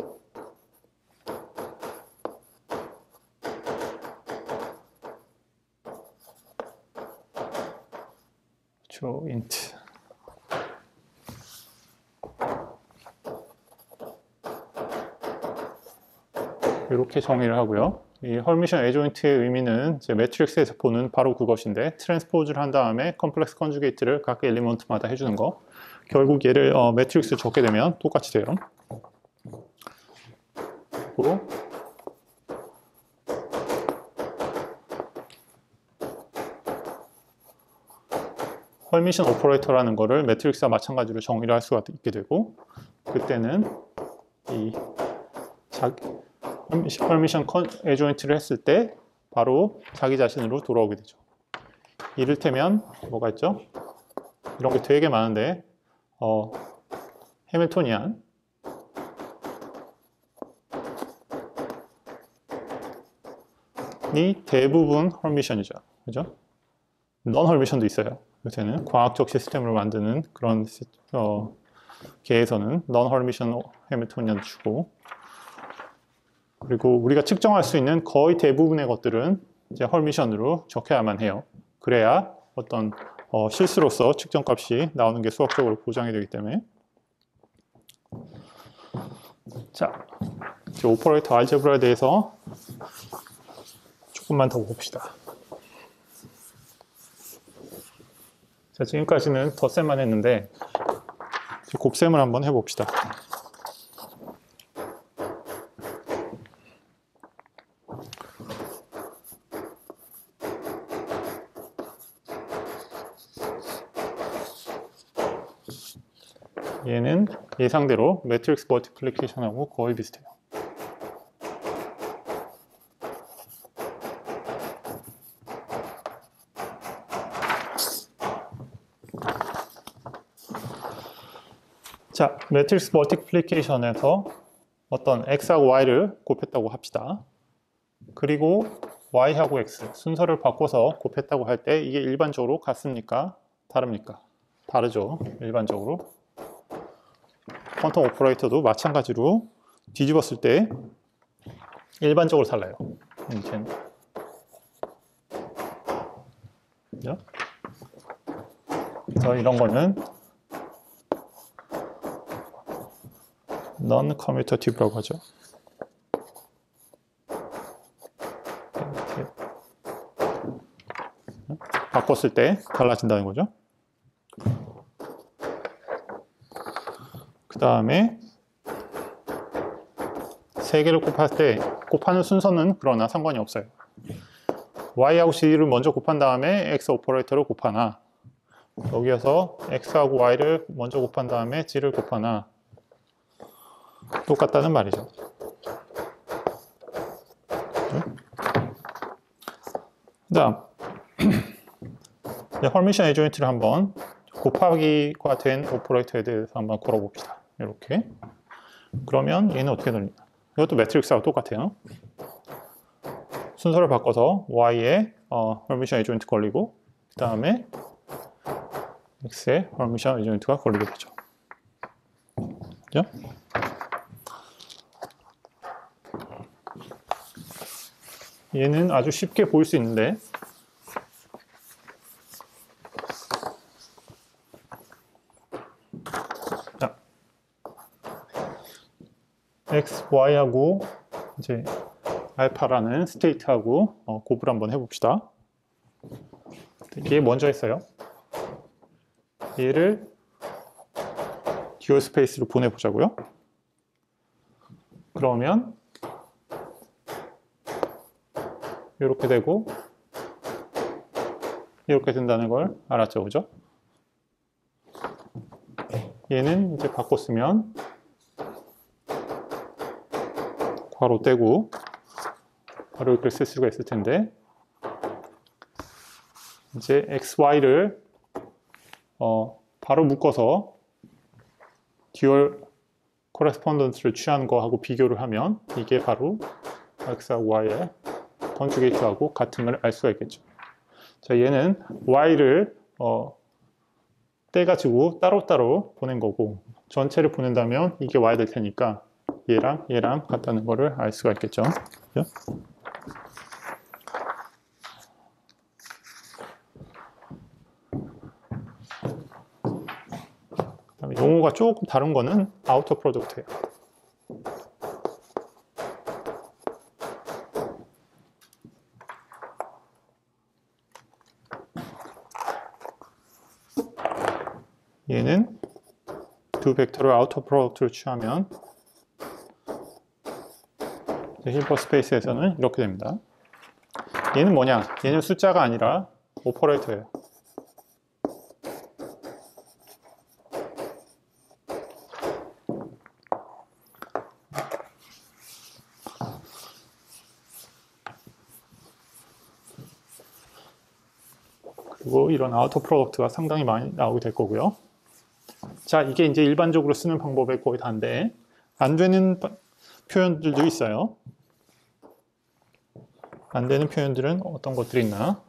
조인트 이렇게 정의를 하고요. 이 헐미션 에이조인트의 의미는 이제 매트릭스에서 보는 바로 그것인데, 트랜스포즈를 한 다음에 컴플렉스 컨주게이트를 각 엘리먼트마다 해주는 거. 결국 얘를 어, 매트릭스에 적게 되면 똑같이 돼요. 그리고 헐미션 오퍼레이터라는 거를 매트릭스와 마찬가지로 정의를 할 수가 있게 되고, 그때는 이 자기 퍼미션 에이조인트를 했을 때 바로 자기 자신으로 돌아오게 되죠. 이를테면 뭐가 있죠? 이런 게 되게 많은데 어, 해밀토니안, 이 대부분 헐미션이죠. 그죠? 넌 헐미션도 있어요. 요새는 과학적 시스템으로 만드는 그런 어, 계에서는 넌 헐미션 해밀토니안도 주고, 그리고 우리가 측정할 수 있는 거의 대부분의 것들은 이제 헐미션으로 적혀야만 해요. 그래야 어떤 어, 실수로서 측정값이 나오는 게 수학적으로 보장이 되기 때문에. 자, 이제 오퍼레이터 알제브라에 대해서 조금만 더 봅시다. 자, 지금까지는 덧셈만 했는데 이제 곱셈을 한번 해봅시다. 얘는 예상대로 매트릭스 멀티플리케이션하고 거의 비슷해요. 자, 매트릭스 멀티플리케이션에서 어떤 x하고 y를 곱했다고 합시다. 그리고 y하고 x 순서를 바꿔서 곱했다고 할 때 이게 일반적으로 같습니까? 다릅니까? 다르죠, 일반적으로. 퀀텀 오퍼레이터도 마찬가지로 뒤집었을 때 일반적으로 달라요. 그래서 이런 거는 non commutative 라고 하죠. 바꿨을 때 달라진다는 거죠. 그 다음에 세 개를 곱할 때 곱하는 순서는 그러나 상관이 없어요. y하고 c를 먼저 곱한 다음에 x 오퍼레이터를 곱하나, 여기에서 x하고 y를 먼저 곱한 다음에 g를 곱하나 똑같다는 말이죠. 다음 허미션 애조인트를 한번, 곱하기가 된 오퍼레이터에 대해서 한번 걸어봅시다. 이렇게. 그러면 얘는 어떻게 됩니까? 이것도 매트릭스하고 똑같아요. 순서를 바꿔서 y에 어, 허미션 애조인트 걸리고, 그 다음에 x에 허미션 애조인트가 걸리게 되죠. 그죠? 얘는 아주 쉽게 보일 수 있는데, 자, x, y하고 이제 알파라는 스테이트하고 어, 곱을 한번 해봅시다. 얘 먼저 했어요. 얘를 듀얼 스페이스로 보내보자고요. 그러면 이렇게 되고 이렇게 된다는 걸 알았죠, 그죠? 얘는 이제 바꿨으면 괄호 떼고 괄호 이렇게 쓸 수가 있을 텐데, 이제 xy를 어, 바로 묶어서 듀얼 코레스폰던스를 취한 거하고 비교를 하면 이게 바로 x하고 y의 컨주게이트하고 같음을 알 수가 있겠죠. 자, 얘는 y를 어, 떼가지고 따로따로 보낸 거고, 전체를 보낸다면 이게 와야 될 테니까 얘랑 얘랑 같다는 거를 알 수가 있겠죠. 그죠? 그다음에 용어가 조금 다른 거는 아우터 프로덕트예요. 얘는 두 벡터를 아우터 프로덕트로 취하면 힐퍼 스페이스에서는 이렇게 됩니다. 얘는 뭐냐? 얘는 숫자가 아니라 오퍼레이터예요. 그리고 이런 아우터 프로덕트가 상당히 많이 나오게 될 거고요. 자, 이게 이제 일반적으로 쓰는 방법의 거의 다인데, 안 되는 표현들도 있어요. 안 되는 표현들은 어떤 것들이 있나?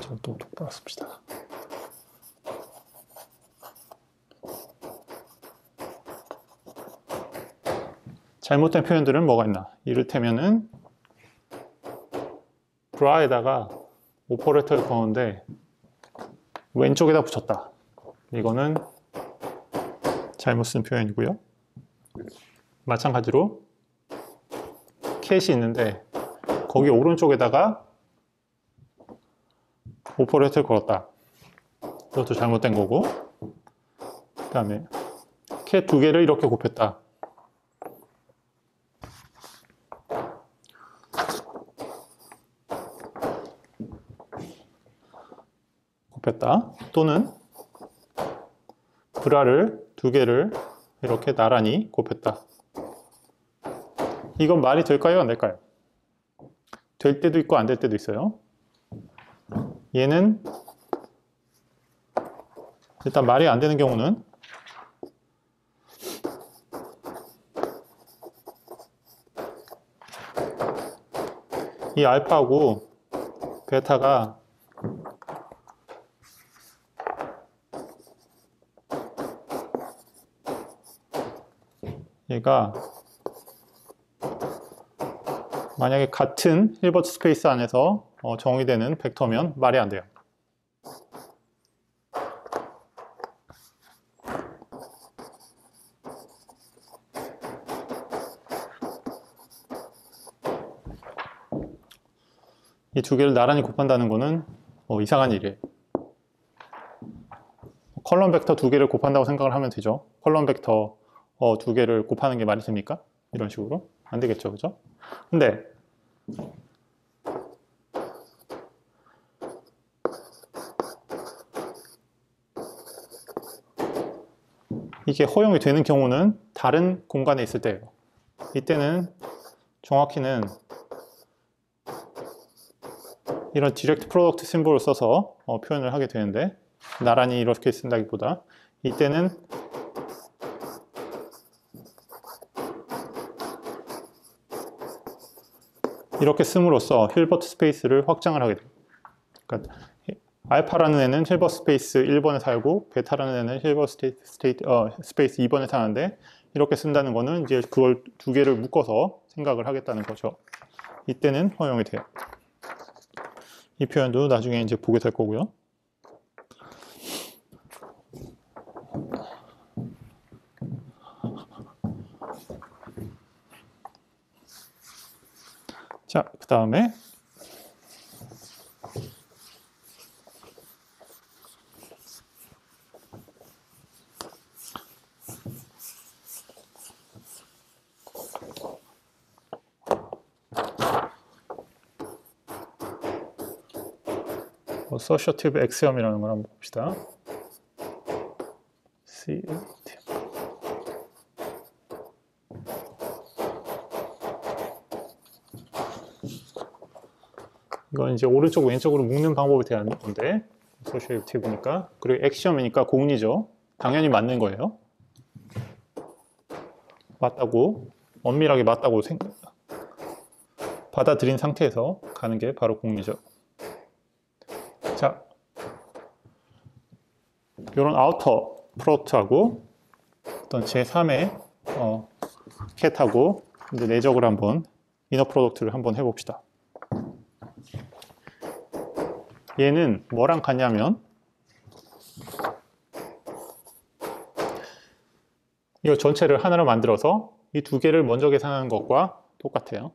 좀 또 똑바로 씁시다. 잘못된 표현들은 뭐가 있나? 이를테면은 브라에다가 오퍼레이터를 넣었는데 왼쪽에다 붙였다. 이거는 잘못 쓴 표현이고요. 마찬가지로 캣이 있는데 거기 오른쪽에다가 오퍼레이터를 걸었다. 이것도 잘못된 거고, 그 다음에 캣 두 개를 이렇게 곱했다. 곱했다. 또는 브라를 두 개를 이렇게 나란히 곱했다. 이건 말이 될까요, 안 될까요? 될 때도 있고 안 될 때도 있어요. 얘는 일단 말이 안 되는 경우는 이 알파하고 베타가 얘가 만약에 같은 힐버트 스페이스 안에서 정의되는 벡터면 말이 안 돼요. 이 두 개를 나란히 곱한다는 거는 어, 이상한 일이에요. 컬럼 벡터 두 개를 곱한다고 생각을 하면 되죠. 컬럼 벡터 어, 두 개를 곱하는 게 말이 됩니까? 이런 식으로 안 되겠죠, 그죠? 근데 이게 허용이 되는 경우는 다른 공간에 있을 때예요. 이때는 정확히는 이런 디렉트 프로덕트 심볼을 써서 어, 표현을 하게 되는데, 나란히 이렇게 쓴다기보다 이때는 이렇게 씀으로써 힐버트 스페이스를 확장을 하게 돼요. 그러니까 알파라는 애는 힐버트 스페이스 일 번에 살고 베타라는 애는 힐버트 스테이트, 스테이트, 어, 스페이스 이 번에 사는데, 이렇게 쓴다는 거는 이제 그걸 두 개를 묶어서 생각을 하겠다는 거죠. 이때는 허용이 돼요. 이 표현도 나중에 이제 보게 될 거고요. 자, 그 다음에 Assertive Axiom이라는 걸 한번 봅시다. C 이건 이제 오른쪽 왼쪽으로 묶는 방법이 되는 건데, Assertive니까 그리고 Axiom이니까 고운이죠. 당연히 맞는 거예요. 맞다고, 엄밀하게 맞다고 생각 받아들인 상태에서 가는 게 바로 공리죠. 자, 요런 아우터 프로덕트하고 어떤 제삼의 어, 캣하고 이제 내적을 한번, 이너 프로덕트를 한번 해봅시다. 얘는 뭐랑 같냐면, 이 전체를 하나로 만들어서 이 두 개를 먼저 계산하는 것과 똑같아요.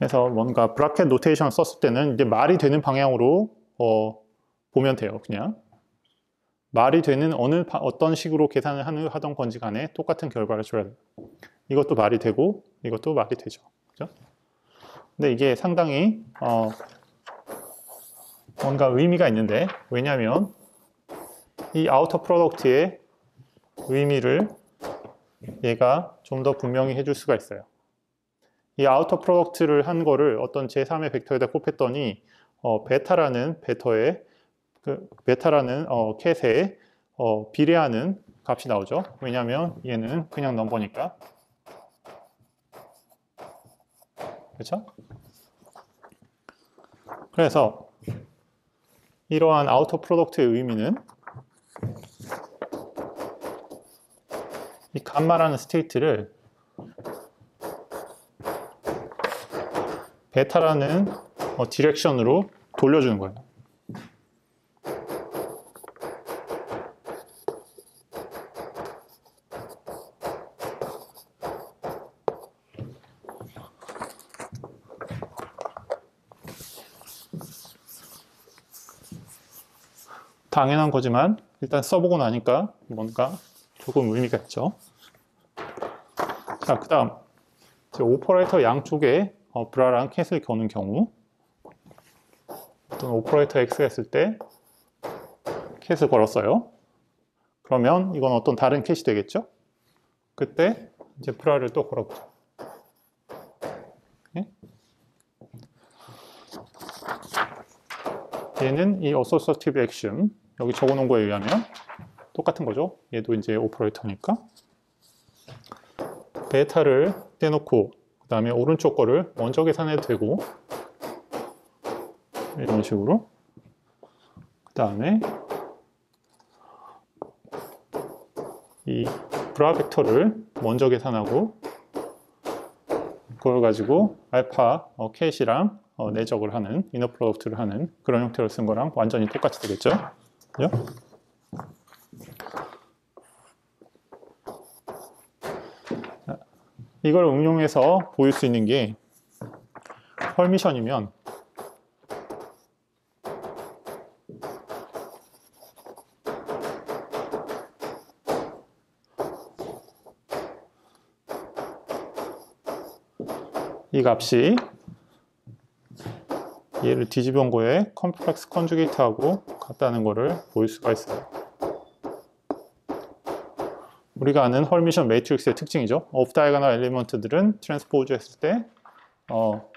그래서 뭔가 브라켓 노테이션을 썼을 때는 이제 말이 되는 방향으로 어, 보면 돼요. 그냥 말이 되는 어느 바, 어떤 식으로 계산을 하는, 하던 건지 간에 똑같은 결과를 줘야 돼요. 이것도 말이 되고 이것도 말이 되죠. 그죠? 근데 이게 상당히 어, 뭔가 의미가 있는데, 왜냐하면 이 아우터 프로덕트의 의미를 얘가 좀 더 분명히 해줄 수가 있어요. 이 아우터 프로덕트를 한 거를 어떤 제삼의 벡터에다 곱했더니 어, 베타라는 베터의 그 베타라는 어, 캣에 어, 비례하는 값이 나오죠. 왜냐하면 얘는 그냥 넘버니까. 그렇죠? 그래서 이러한 아우터 프로덕트의 의미는 이 감마라는 스테이트를 베타라는 어, 디렉션으로 돌려주는 거예요. 당연한 거지만 일단 써보고 나니까 뭔가 조금 의미가 있죠. 자, 그 다음 오퍼레이터 양쪽에 어, 브라랑 캣을 겨눈 경우, 어떤 오퍼레이터 X 했을 때 캣을 걸었어요. 그러면 이건 어떤 다른 캣이 되겠죠? 그때 이제 브라를 또 걸어보죠. 네? 얘는 이 어서서티브 액션, 여기 적어놓은 거에 의하면 똑같은 거죠. 얘도 이제 오퍼레이터니까 베타를 떼놓고 그 다음에 오른쪽 거를 먼저 계산해도 되고, 이런 식으로. 그 다음에 이 브라 벡터를 먼저 계산하고, 그걸 가지고 알파 어, 캣이랑 어, 내적을 하는, 이너 프로덕트를 하는 그런 형태로 쓴 거랑 완전히 똑같이 되겠죠? 그죠? 이걸 응용해서 보일 수 있는 게 퍼미션이면 이 값이 얘를 뒤집어 온 거에 컴플렉스 컨주게이트하고 같다는 거를 보일 수가 있어요. 우리가 아는 헐미션 매트릭스의 특징이죠. 오프 다이아고널 엘리먼트들은 트랜스포즈 했을 때 어,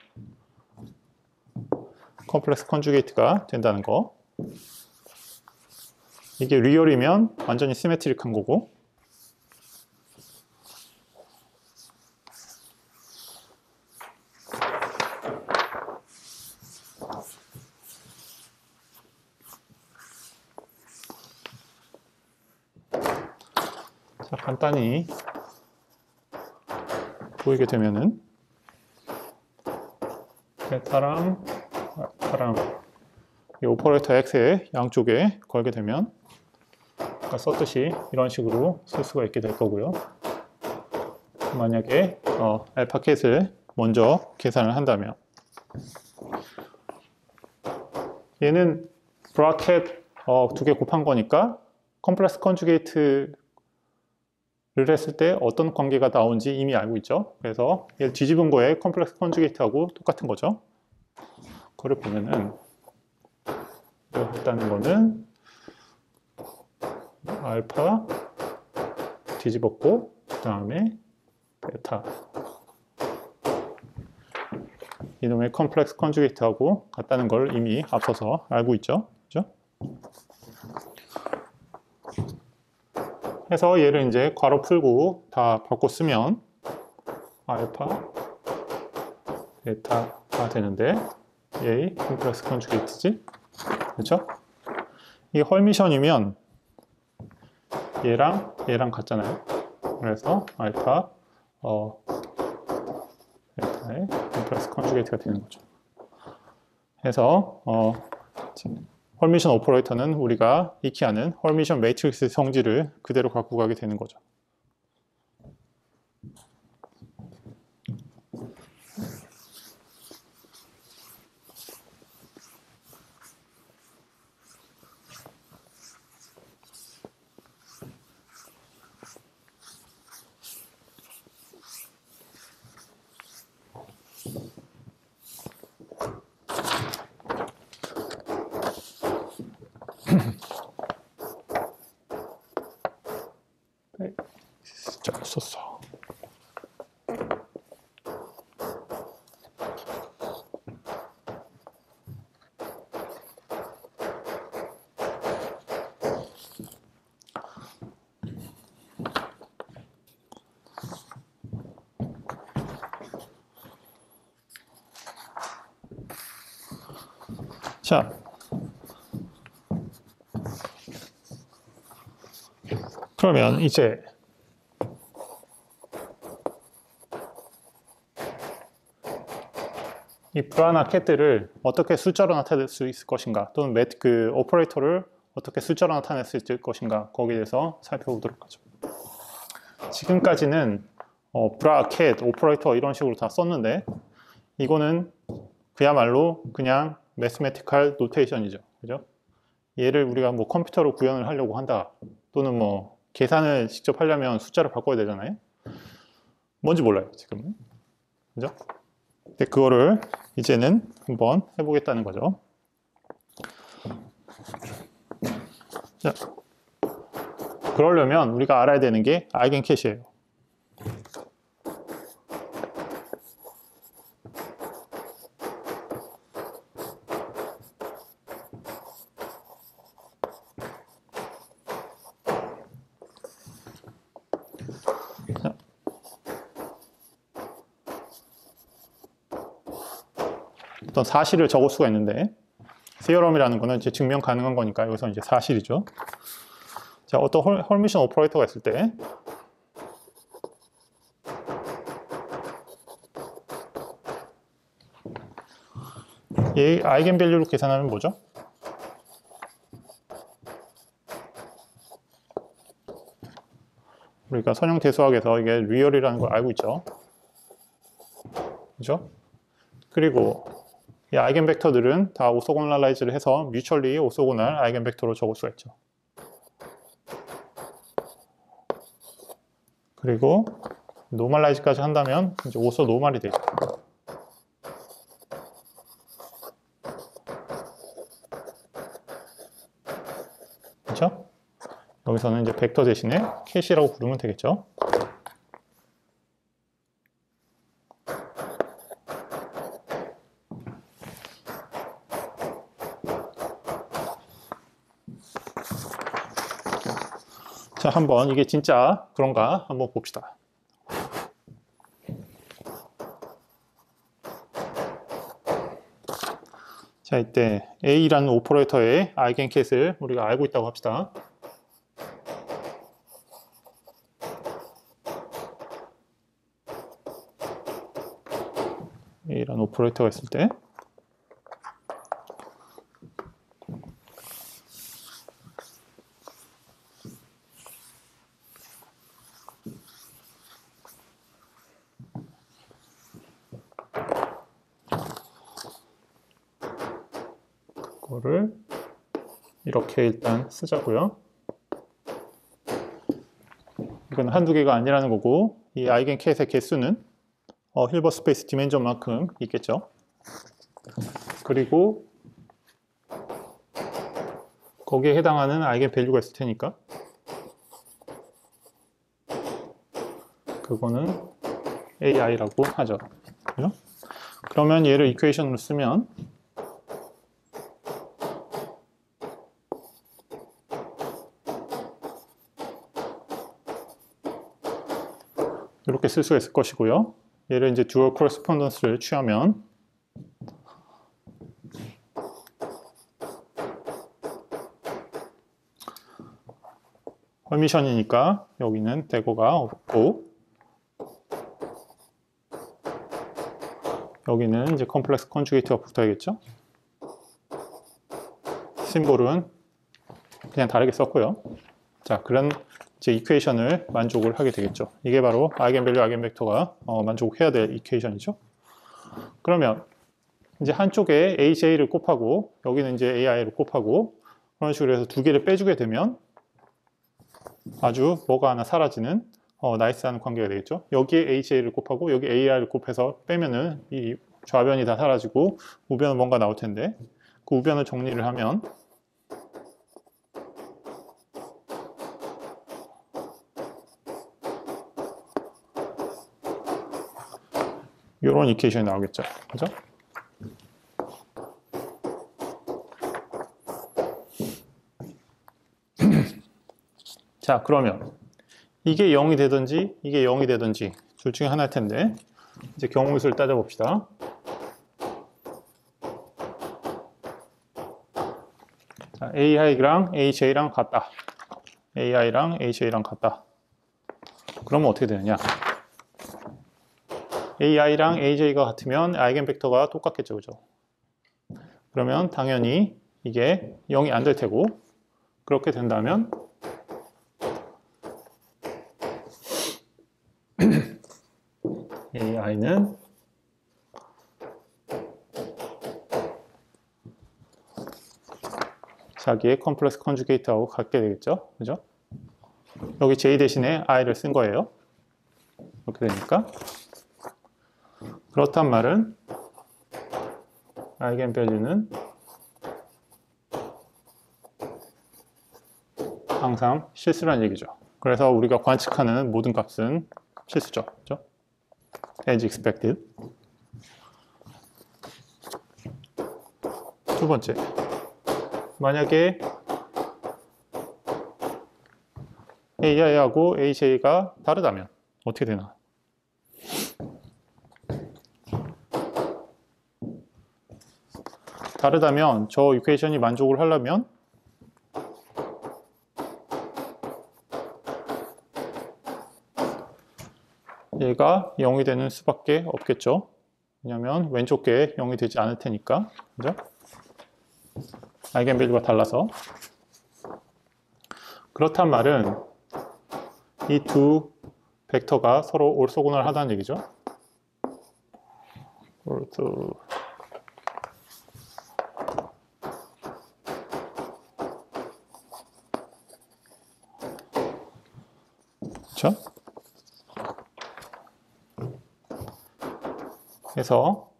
컴플렉스 컨주게이트가 된다는 거. 이게 리얼이면 완전히 시메트릭한 거고, 간단히 보이게 되면은 베타랑 알파랑 이 오퍼레이터 X의 양쪽에 걸게 되면 아까 썼듯이 이런 식으로 쓸 수가 있게 될 거고요. 만약에 어, 알파켓을 먼저 계산을 한다면 얘는 브라켓 어, 두 개 곱한 거니까 컴플렉스 컨주게이트 를 했을 때 어떤 관계가 나온지 이미 알고 있죠. 그래서 얘를 뒤집은 거에 컴플렉스 컨주게이트하고 똑같은 거죠. 그걸 보면은 일단은 거는 알파 뒤집었고 그 다음에 베타 이놈의 컴플렉스 컨주게이트하고 같다는 걸 이미 앞서서 알고 있죠. 그죠? 해서 얘를 이제 괄호 풀고 다 바꿔 쓰면 알파, 베타가 되는데 얘의 컴플렉스 컨주게이트지, 그렇죠? 이 헐미션이면 얘랑 얘랑 같잖아요. 그래서 알파, 어, 베타의 컴플렉스 컨주게이트가 되는 거죠. 해서 어, 헐미션 오퍼레이터는 우리가 익히 아는 헐미션 매트릭스의 성질을 그대로 갖고 가게 되는 거죠. 진짜 없었어. 자. 그러면 이제 이 브라나 캣들을 어떻게 숫자로 나타낼 수 있을 것인가, 또는 매트 그 오퍼레이터를 어떻게 숫자로 나타낼 수 있을 것인가, 거기에 대해서 살펴보도록 하죠. 지금까지는 어, 브라, 캣, 오퍼레이터 이런 식으로 다 썼는데 이거는 그야말로 그냥 매스매티컬 노테이션이죠. 그죠? 얘를 우리가 뭐 컴퓨터로 구현을 하려고 한다, 또는 뭐 계산을 직접 하려면 숫자를 바꿔야 되잖아요. 뭔지 몰라요 지금은. 그죠? 근데 그거를 이제는 한번 해보겠다는 거죠. 자, 그러려면 우리가 알아야 되는 게 아이겐캣이에요. 어떤 사실을 적을 수가 있는데, theorem이라는 거는 이제 증명 가능한 거니까 여기서 이제 사실이죠. 자, 어떤 헐, 헐미션 오퍼레이터가 있을 때 얘 아이겐밸류로 계산하면 뭐죠? 우리가 선형 대수학에서 이게 리얼이라는 걸 알고 있죠. 그죠? 그리고 이 아이겐 벡터들은 다 오소고널라이즈를 해서 뮤추얼리 오소고널 아이겐 벡터로 적을 수가 있죠. 그리고 노멀라이즈까지 한다면 이제 오소 노멀이 되죠. 그렇죠? 여기서는 이제 벡터 대신에 캐시라고 부르면 되겠죠. 자, 한번 이게 진짜 그런가 한번 봅시다. 자, 이때 A라는 오퍼레이터의 아이겐캣을 우리가 알고 있다고 합시다. A라는 오퍼레이터가 있을 때 이거를 이렇게 일단 쓰자고요. 이건 한두 개가 아니라는 거고, 이 아이겐캣의 개수는 어, 힐버트 스페이스 디멘전만큼 있겠죠. 그리고 거기에 해당하는 아이겐밸류가 있을 테니까 그거는 에이아이라고 하죠. 그죠? 그러면 얘를 이퀘이션으로 쓰면 이렇게 쓸 수가 있을 것이고요. 얘를 이제 듀얼 코레스폰던스를 취하면 퍼미션이니까 여기는 대고가 없고 여기는 이제 컴플렉스 컨주게이트가 붙어야겠죠. 심볼은 그냥 다르게 썼고요. 자, 그런 이제 이퀘이션을 만족을 하게 되겠죠. 이게 바로 아이겐밸류, 아이겐 벡터가 어, 만족해야 될 이퀘이션이죠. 그러면 이제 한쪽에 에이제이를 곱하고 여기는 이제 에이아이를 곱하고 그런 식으로 해서 두 개를 빼주게 되면 아주 뭐가 하나 사라지는 어, 나이스한 관계가 되겠죠. 여기에 에이제이를 곱하고 여기 에이아이를 곱해서 빼면은 이 좌변이 다 사라지고 우변은 뭔가 나올 텐데, 그 우변을 정리를 하면 이런 이퀘이션이 나오겠죠. 그죠? 자, 그러면 이게 영이 되든지 이게 영이 되든지 둘 중에 하나일 텐데, 이제 경우의 수를 따져봅시다. 자, 에이아이랑 에이제이랑 같다. 에이아이랑 에이제이랑 같다. 그러면 어떻게 되느냐? 에이아이랑 에이제이가 같으면 아이겐 벡터가 똑같겠죠. 그죠? 그러면 당연히 이게 영이 안 될 테고, 그렇게 된다면 에이아이는 자기의 컴플렉스 컨주게이트하고 같게 되겠죠. 그죠? 여기 제이 대신에 아이를 쓴 거예요. 이렇게 되니까 그렇단 말은 아이겐밸류는 항상 실수란 얘기죠. 그래서 우리가 관측하는 모든 값은 실수죠. 그렇죠? As expected. 두 번째, 만약에 에이아이하고 에이제이가 다르다면 어떻게 되나? 다르다면 저 이퀘이션이 만족을 하려면 얘가 영이 되는 수밖에 없겠죠. 왜냐면 왼쪽 게 영이 되지 않을 테니까, 그죠? 아이겐밸류가 달라서. 그렇단 말은 이 두 벡터가 서로 올소고널하다는 얘기죠. 올소 그렇죠? 그래서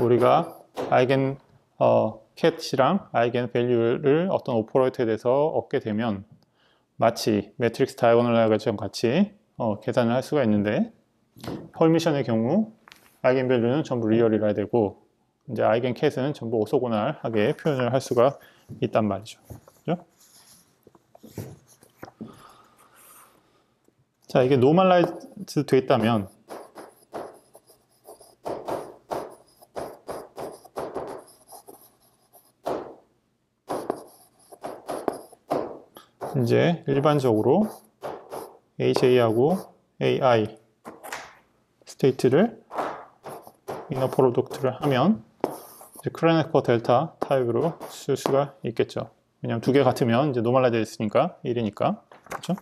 우리가 아이겐 어, 캣이랑 아이겐 밸류를 어떤 오퍼레이터에 대해서 얻게 되면 마치 매트릭스 다이고널라이제이션 같이 어, 계산을 할 수가 있는데, 펄미션의 경우 아이겐 밸류는 전부 리얼이라 되고, 이제 아이겐 캣은 전부 오소고널하게 표현을 할 수가 있단 말이죠. 그렇죠? 자, 이게 노멀라이즈 되어 있다면 이제 일반적으로 에이제이하고 에이아이 스테이트를 이너 프로덕트를 하면 이제 크레네커 델타 타입으로 쓸 수가 있겠죠. 왜냐면 두 개 같으면 이제 노멀라이즈 있으니까 일이니까. 그렇죠?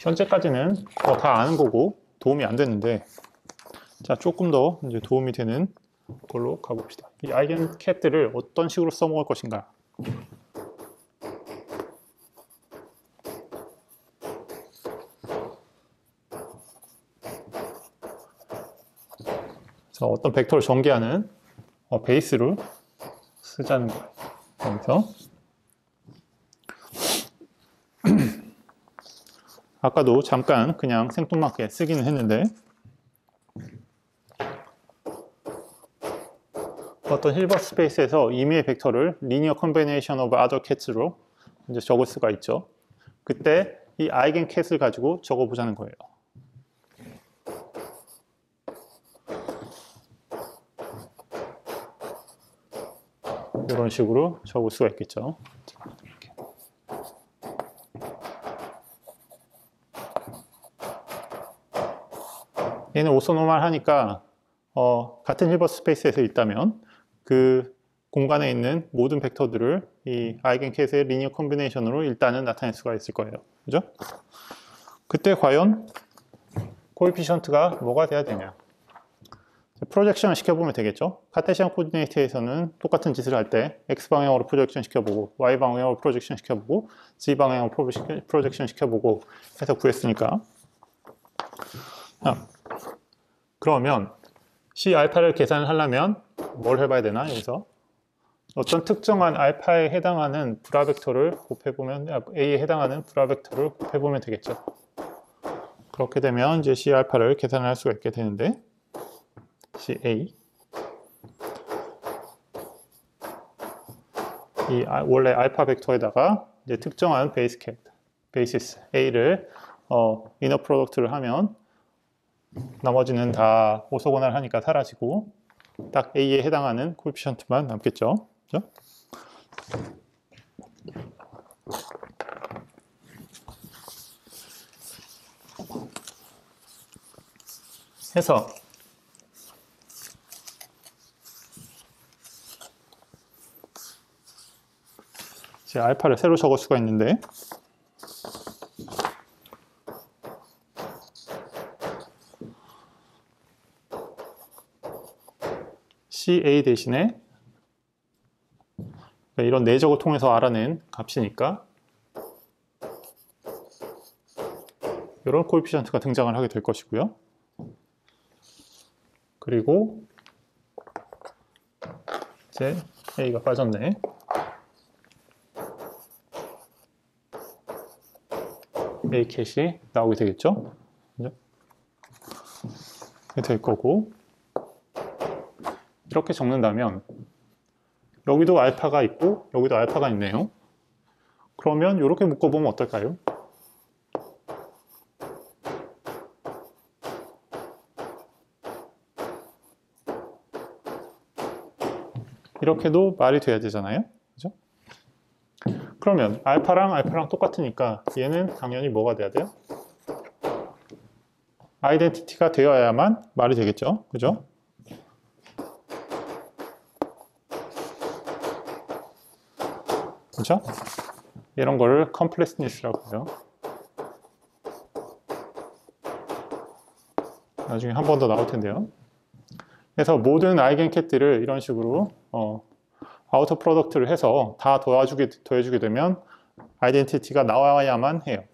현재까지는 뭐 다 아는 거고 도움이 안 됐는데, 자, 조금 더 이제 도움이 되는 걸로 가봅시다. 이 아이겐 캣들을 어떤 식으로 써먹을 것인가. 자, 어떤 벡터를 전개하는 어, 베이스를 쓰자는 거예요. 그래서 아까도 잠깐 그냥 생뚱맞게 쓰기는 했는데, 어떤 힐버트 스페이스에서 임의의 벡터를 linear combination of other cats로 이제 적을 수가 있죠. 그때 이 아이겐 캣을 가지고 적어보자는 거예요. 이런 식으로 적을 수가 있겠죠. 얘는 오소노멀 하니까 어, 같은 힐버트 스페이스에서 있다면 그 공간에 있는 모든 벡터들을 이 아이겐캣의 리니어 콤비네이션으로 일단은 나타낼 수가 있을 거예요. 그죠? 그때 과연 코에피션트가 뭐가 돼야 되냐. 프로젝션을 시켜보면 되겠죠. 카테시안 코디네이트에서는 똑같은 짓을 할 때 X방향으로 프로젝션 시켜보고 Y방향으로 프로젝션 시켜보고 Z방향으로 프로젝션 시켜보고 해서 구했으니까. 아, 그러면 C 알파를 계산을 하려면 뭘 해봐야 되나. 여기서 어떤 특정한 알파에 해당하는 브라 벡터를 곱해보면, A에 해당하는 브라 벡터를 곱해보면 되겠죠. 그렇게 되면 이제 C 알파를 계산을 할 수가 있게 되는데, C A 이 원래 알파 벡터에다가 이제 특정한 베이스 캣, 베이시스 A를 어, 이너 프로덕트를 하면 나머지는 다 오소고널 하니까 사라지고 딱 A에 해당하는 코에피션트만 남겠죠. 그렇죠? 해서 이제 알파를 새로 적을 수가 있는데, 씨 에이 대신에 이런 내적을 통해서 알아낸 값이니까 이런 코에피션트가 등장을 하게 될 것이고요. 그리고 이제 A가 빠졌네. A 캣이 나오게 되겠죠. 될 거고, 이렇게 적는다면 여기도 알파가 있고 여기도 알파가 있네요. 그러면 이렇게 묶어보면 어떨까요? 이렇게도 말이 돼야 되잖아요. 그죠? 그러면 알파랑 알파랑 똑같으니까 얘는 당연히 뭐가 돼야 돼요? 아이덴티티가 되어야만 말이 되겠죠. 그죠? 그렇죠? 이런 거를 컴플렉스니스라고 해요. 나중에 한 번 더 나올 텐데요. 그래서 모든 아이겐캣들을 이런 식으로 어, 아우터 프로덕트를 해서 다 도와주게, 더해주게 되면 아이덴티티가 나와야만 해요.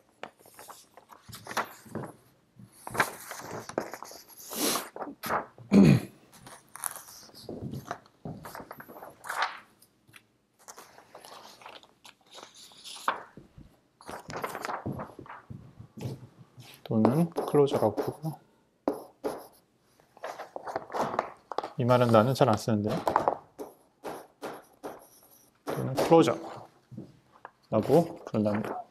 또는 클로저라고 하고, 이 말은 나는 잘 안 쓰는데, 또는 클로저라고 부른답니다.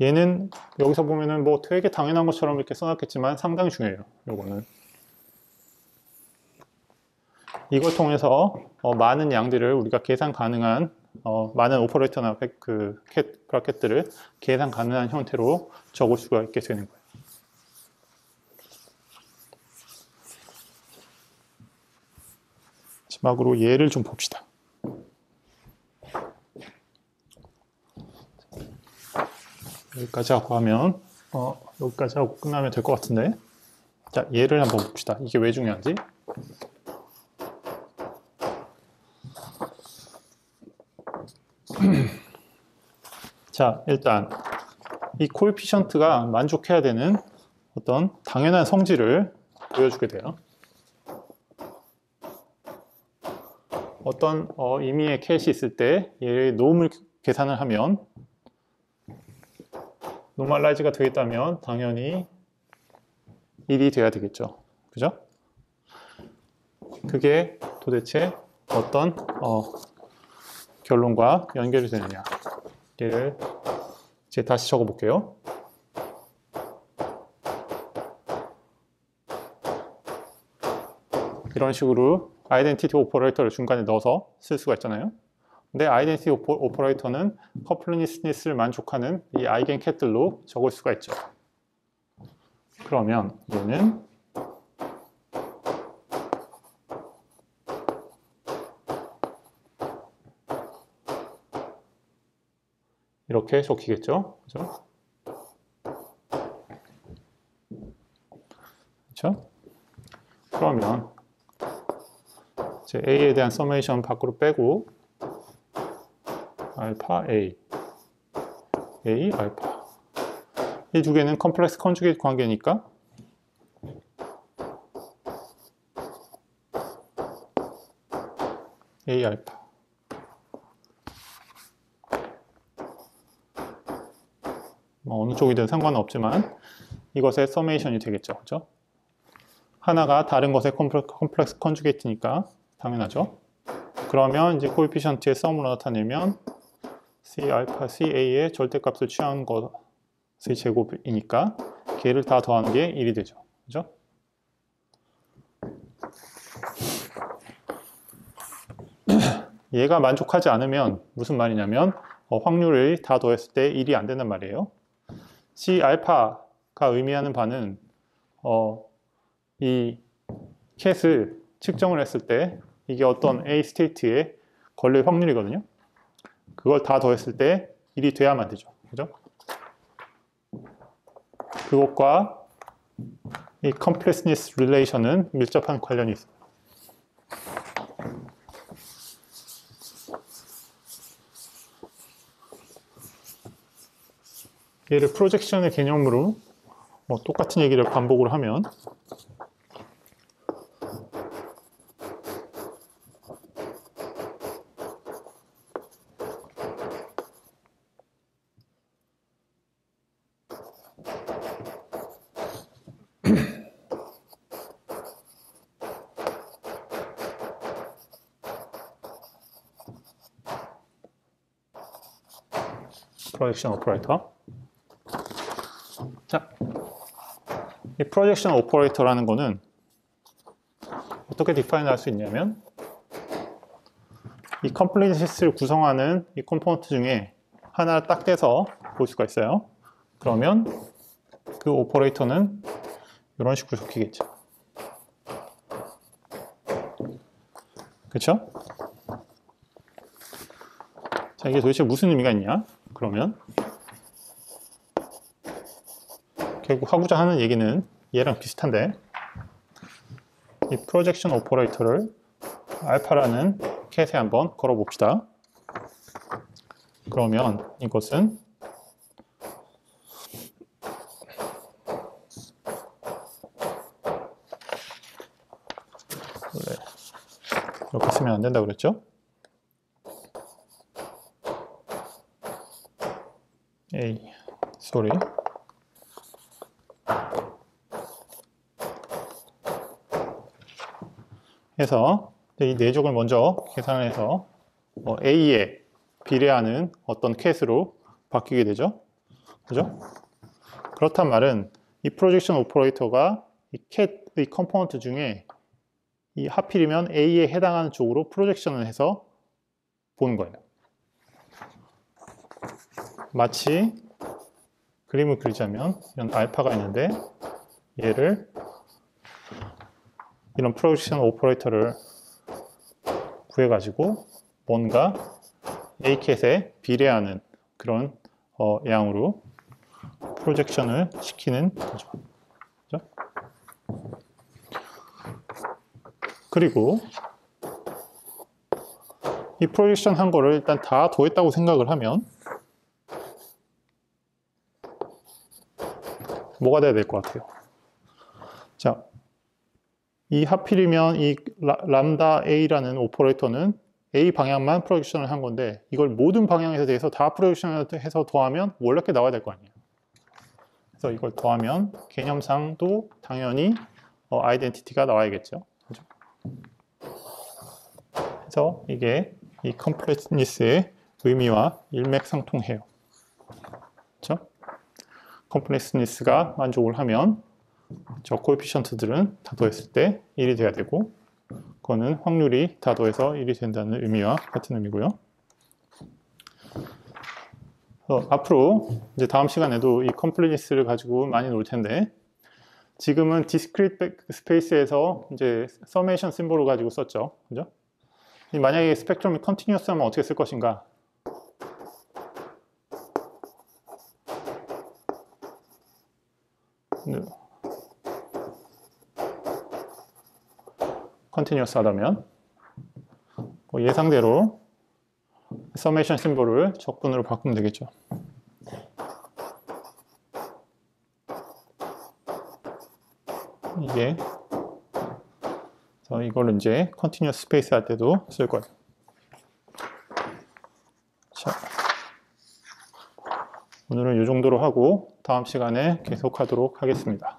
얘는 여기서 보면은 뭐 되게 당연한 것처럼 이렇게 써놨겠지만 상당히 중요해요. 요거는 이걸 통해서 어, 많은 양들을 우리가 계산 가능한 어, 많은 오퍼레이터나 그 캣, 브라켓들을 계산 가능한 형태로 적을 수가 있게 되는 거예요. 마지막으로 얘를 좀 봅시다. 여기까지 하고 하면 어, 여기까지 하고 끝나면 될 것 같은데, 자, 얘를 한번 봅시다. 이게 왜 중요한지. 자, 일단 이 코에피션트가 만족해야 되는 어떤 당연한 성질을 보여주게 돼요. 어떤 어, 의미의 캣이 있을 때 얘의 노음을 계산을 하면, 노멀라이즈가 되겠다면 당연히 일이 돼야 되겠죠. 그죠? 그게 도대체 어떤 어, 결론과 연결이 되느냐, 얘를 이제 다시 적어 볼게요. 이런 식으로 아이덴티티 오퍼레이터를 중간에 넣어서 쓸 수가 있잖아요. 근데 아이덴티티 오퍼, 오퍼레이터는 커플리니스니스를 만족하는 이 아이겐캣들로 적을 수가 있죠. 그러면 얘는 이렇게 적히겠죠. 그죠? 그렇죠? 그러면 이제 A에 대한 서메이션 밖으로 빼고 알파 A, A 알파, 이 두 개는 컴플렉스 컨주게이트 관계니까 A 알파 뭐 어느 쪽이든 상관은 없지만 이것의 서메이션이 되겠죠. 그렇죠? 하나가 다른 것의 컴플렉스 컨주게이트니까 당연하죠. 그러면 이제 코에피션트의 썸으로 나타내면 C 알파 C A의 절대값을 취한 것의 제곱이니까 걔를 다 더하는 게 일이 되죠. 그죠? 얘가 만족하지 않으면 무슨 말이냐면 어, 확률을 다 더했을 때 일이 안 된단 말이에요. C 알파가 의미하는 바는 어, 이 캣을 측정을 했을 때 이게 어떤 A 스테이트에 걸릴 확률이거든요. 그걸 다 더했을 때 일이 돼야만 되죠. 그죠? 그것과 이 컴플렉스니스 릴레이션은 밀접한 관련이 있습니다. 얘를 프로젝션의 개념으로 뭐 똑같은 얘기를 반복으로 하면, 프로젝션 오퍼레이터. 자, 이 프로젝션 오퍼레이터라는 거는 어떻게 디파인을 할 수 있냐면, 이 컴플리트리스트를 구성하는 이 컴포넌트 중에 하나를 딱 떼서 볼 수가 있어요. 그러면 그 오퍼레이터는 이런 식으로 적히겠죠. 그렇죠? 자, 이게 도대체 무슨 의미가 있냐? 그러면 결국 하고자 하는 얘기는 얘랑 비슷한데, 이 프로젝션 오퍼레이터를 알파라는 캣에 한번 걸어 봅시다. 그러면 이것은 이렇게 쓰면 안 된다고 그랬죠? 에이, sorry. 해서 이 내적을 먼저 계산을 해서 A에 비례하는 어떤 캣으로 바뀌게 되죠. 그죠? 그렇단 말은 이 프로젝션 오퍼레이터가 이 캣의 컴포넌트 중에 이 하필이면 A에 해당하는 쪽으로 프로젝션을 해서 보는 거예요. 마치 그림을 그리자면 이런 알파가 있는데 얘를 이런 프로젝션 오퍼레이터를 구해가지고 뭔가 A캣에 비례하는 그런 어, 양으로 프로젝션을 시키는 거죠. 그죠? 그리고 이 프로젝션 한 거를 일단 다 더했다고 생각을 하면 뭐가 돼야 될 것 같아요? 자, 이 하필이면 이 람다 A라는 오퍼레이터는 A 방향만 프로젝션을 한 건데, 이걸 모든 방향에서 대해서 다 프로젝션을 해서 더하면 원래께 나와야 될 거 아니에요. 그래서 이걸 더하면 개념상도 당연히 어, 아이덴티티가 나와야겠죠. 그죠? 그래서 이게 이 컴플렉스니스의 의미와 일맥상통해요. 그렇죠? 컴플렉스니스가 만족을 하면 저 코에피션트들은 다 더했을 때 일이 돼야 되고, 그거는 확률이 다 더해서 일이 된다는 의미와 같은 의미고요. 어, 앞으로 이제 다음 시간에도 이 컴플렉스니스를 가지고 많이 놀 텐데, 지금은 디스크리트 스페이스에서 이제 서메이션 심볼을 가지고 썼죠. 그죠? 만약에 스펙트럼이 컨티뉴어스 하면 어떻게 쓸 것인가? 네. 컨티뉴어스 하다면 뭐 예상대로 서메이션 심볼을 적분으로 바꾸면 되겠죠. 이게 그래서 이걸 이제 컨티뉴어스 스페이스 할 때도 쓸 거예요. 자, 오늘은 이 정도로 하고 다음 시간에 계속하도록 하겠습니다.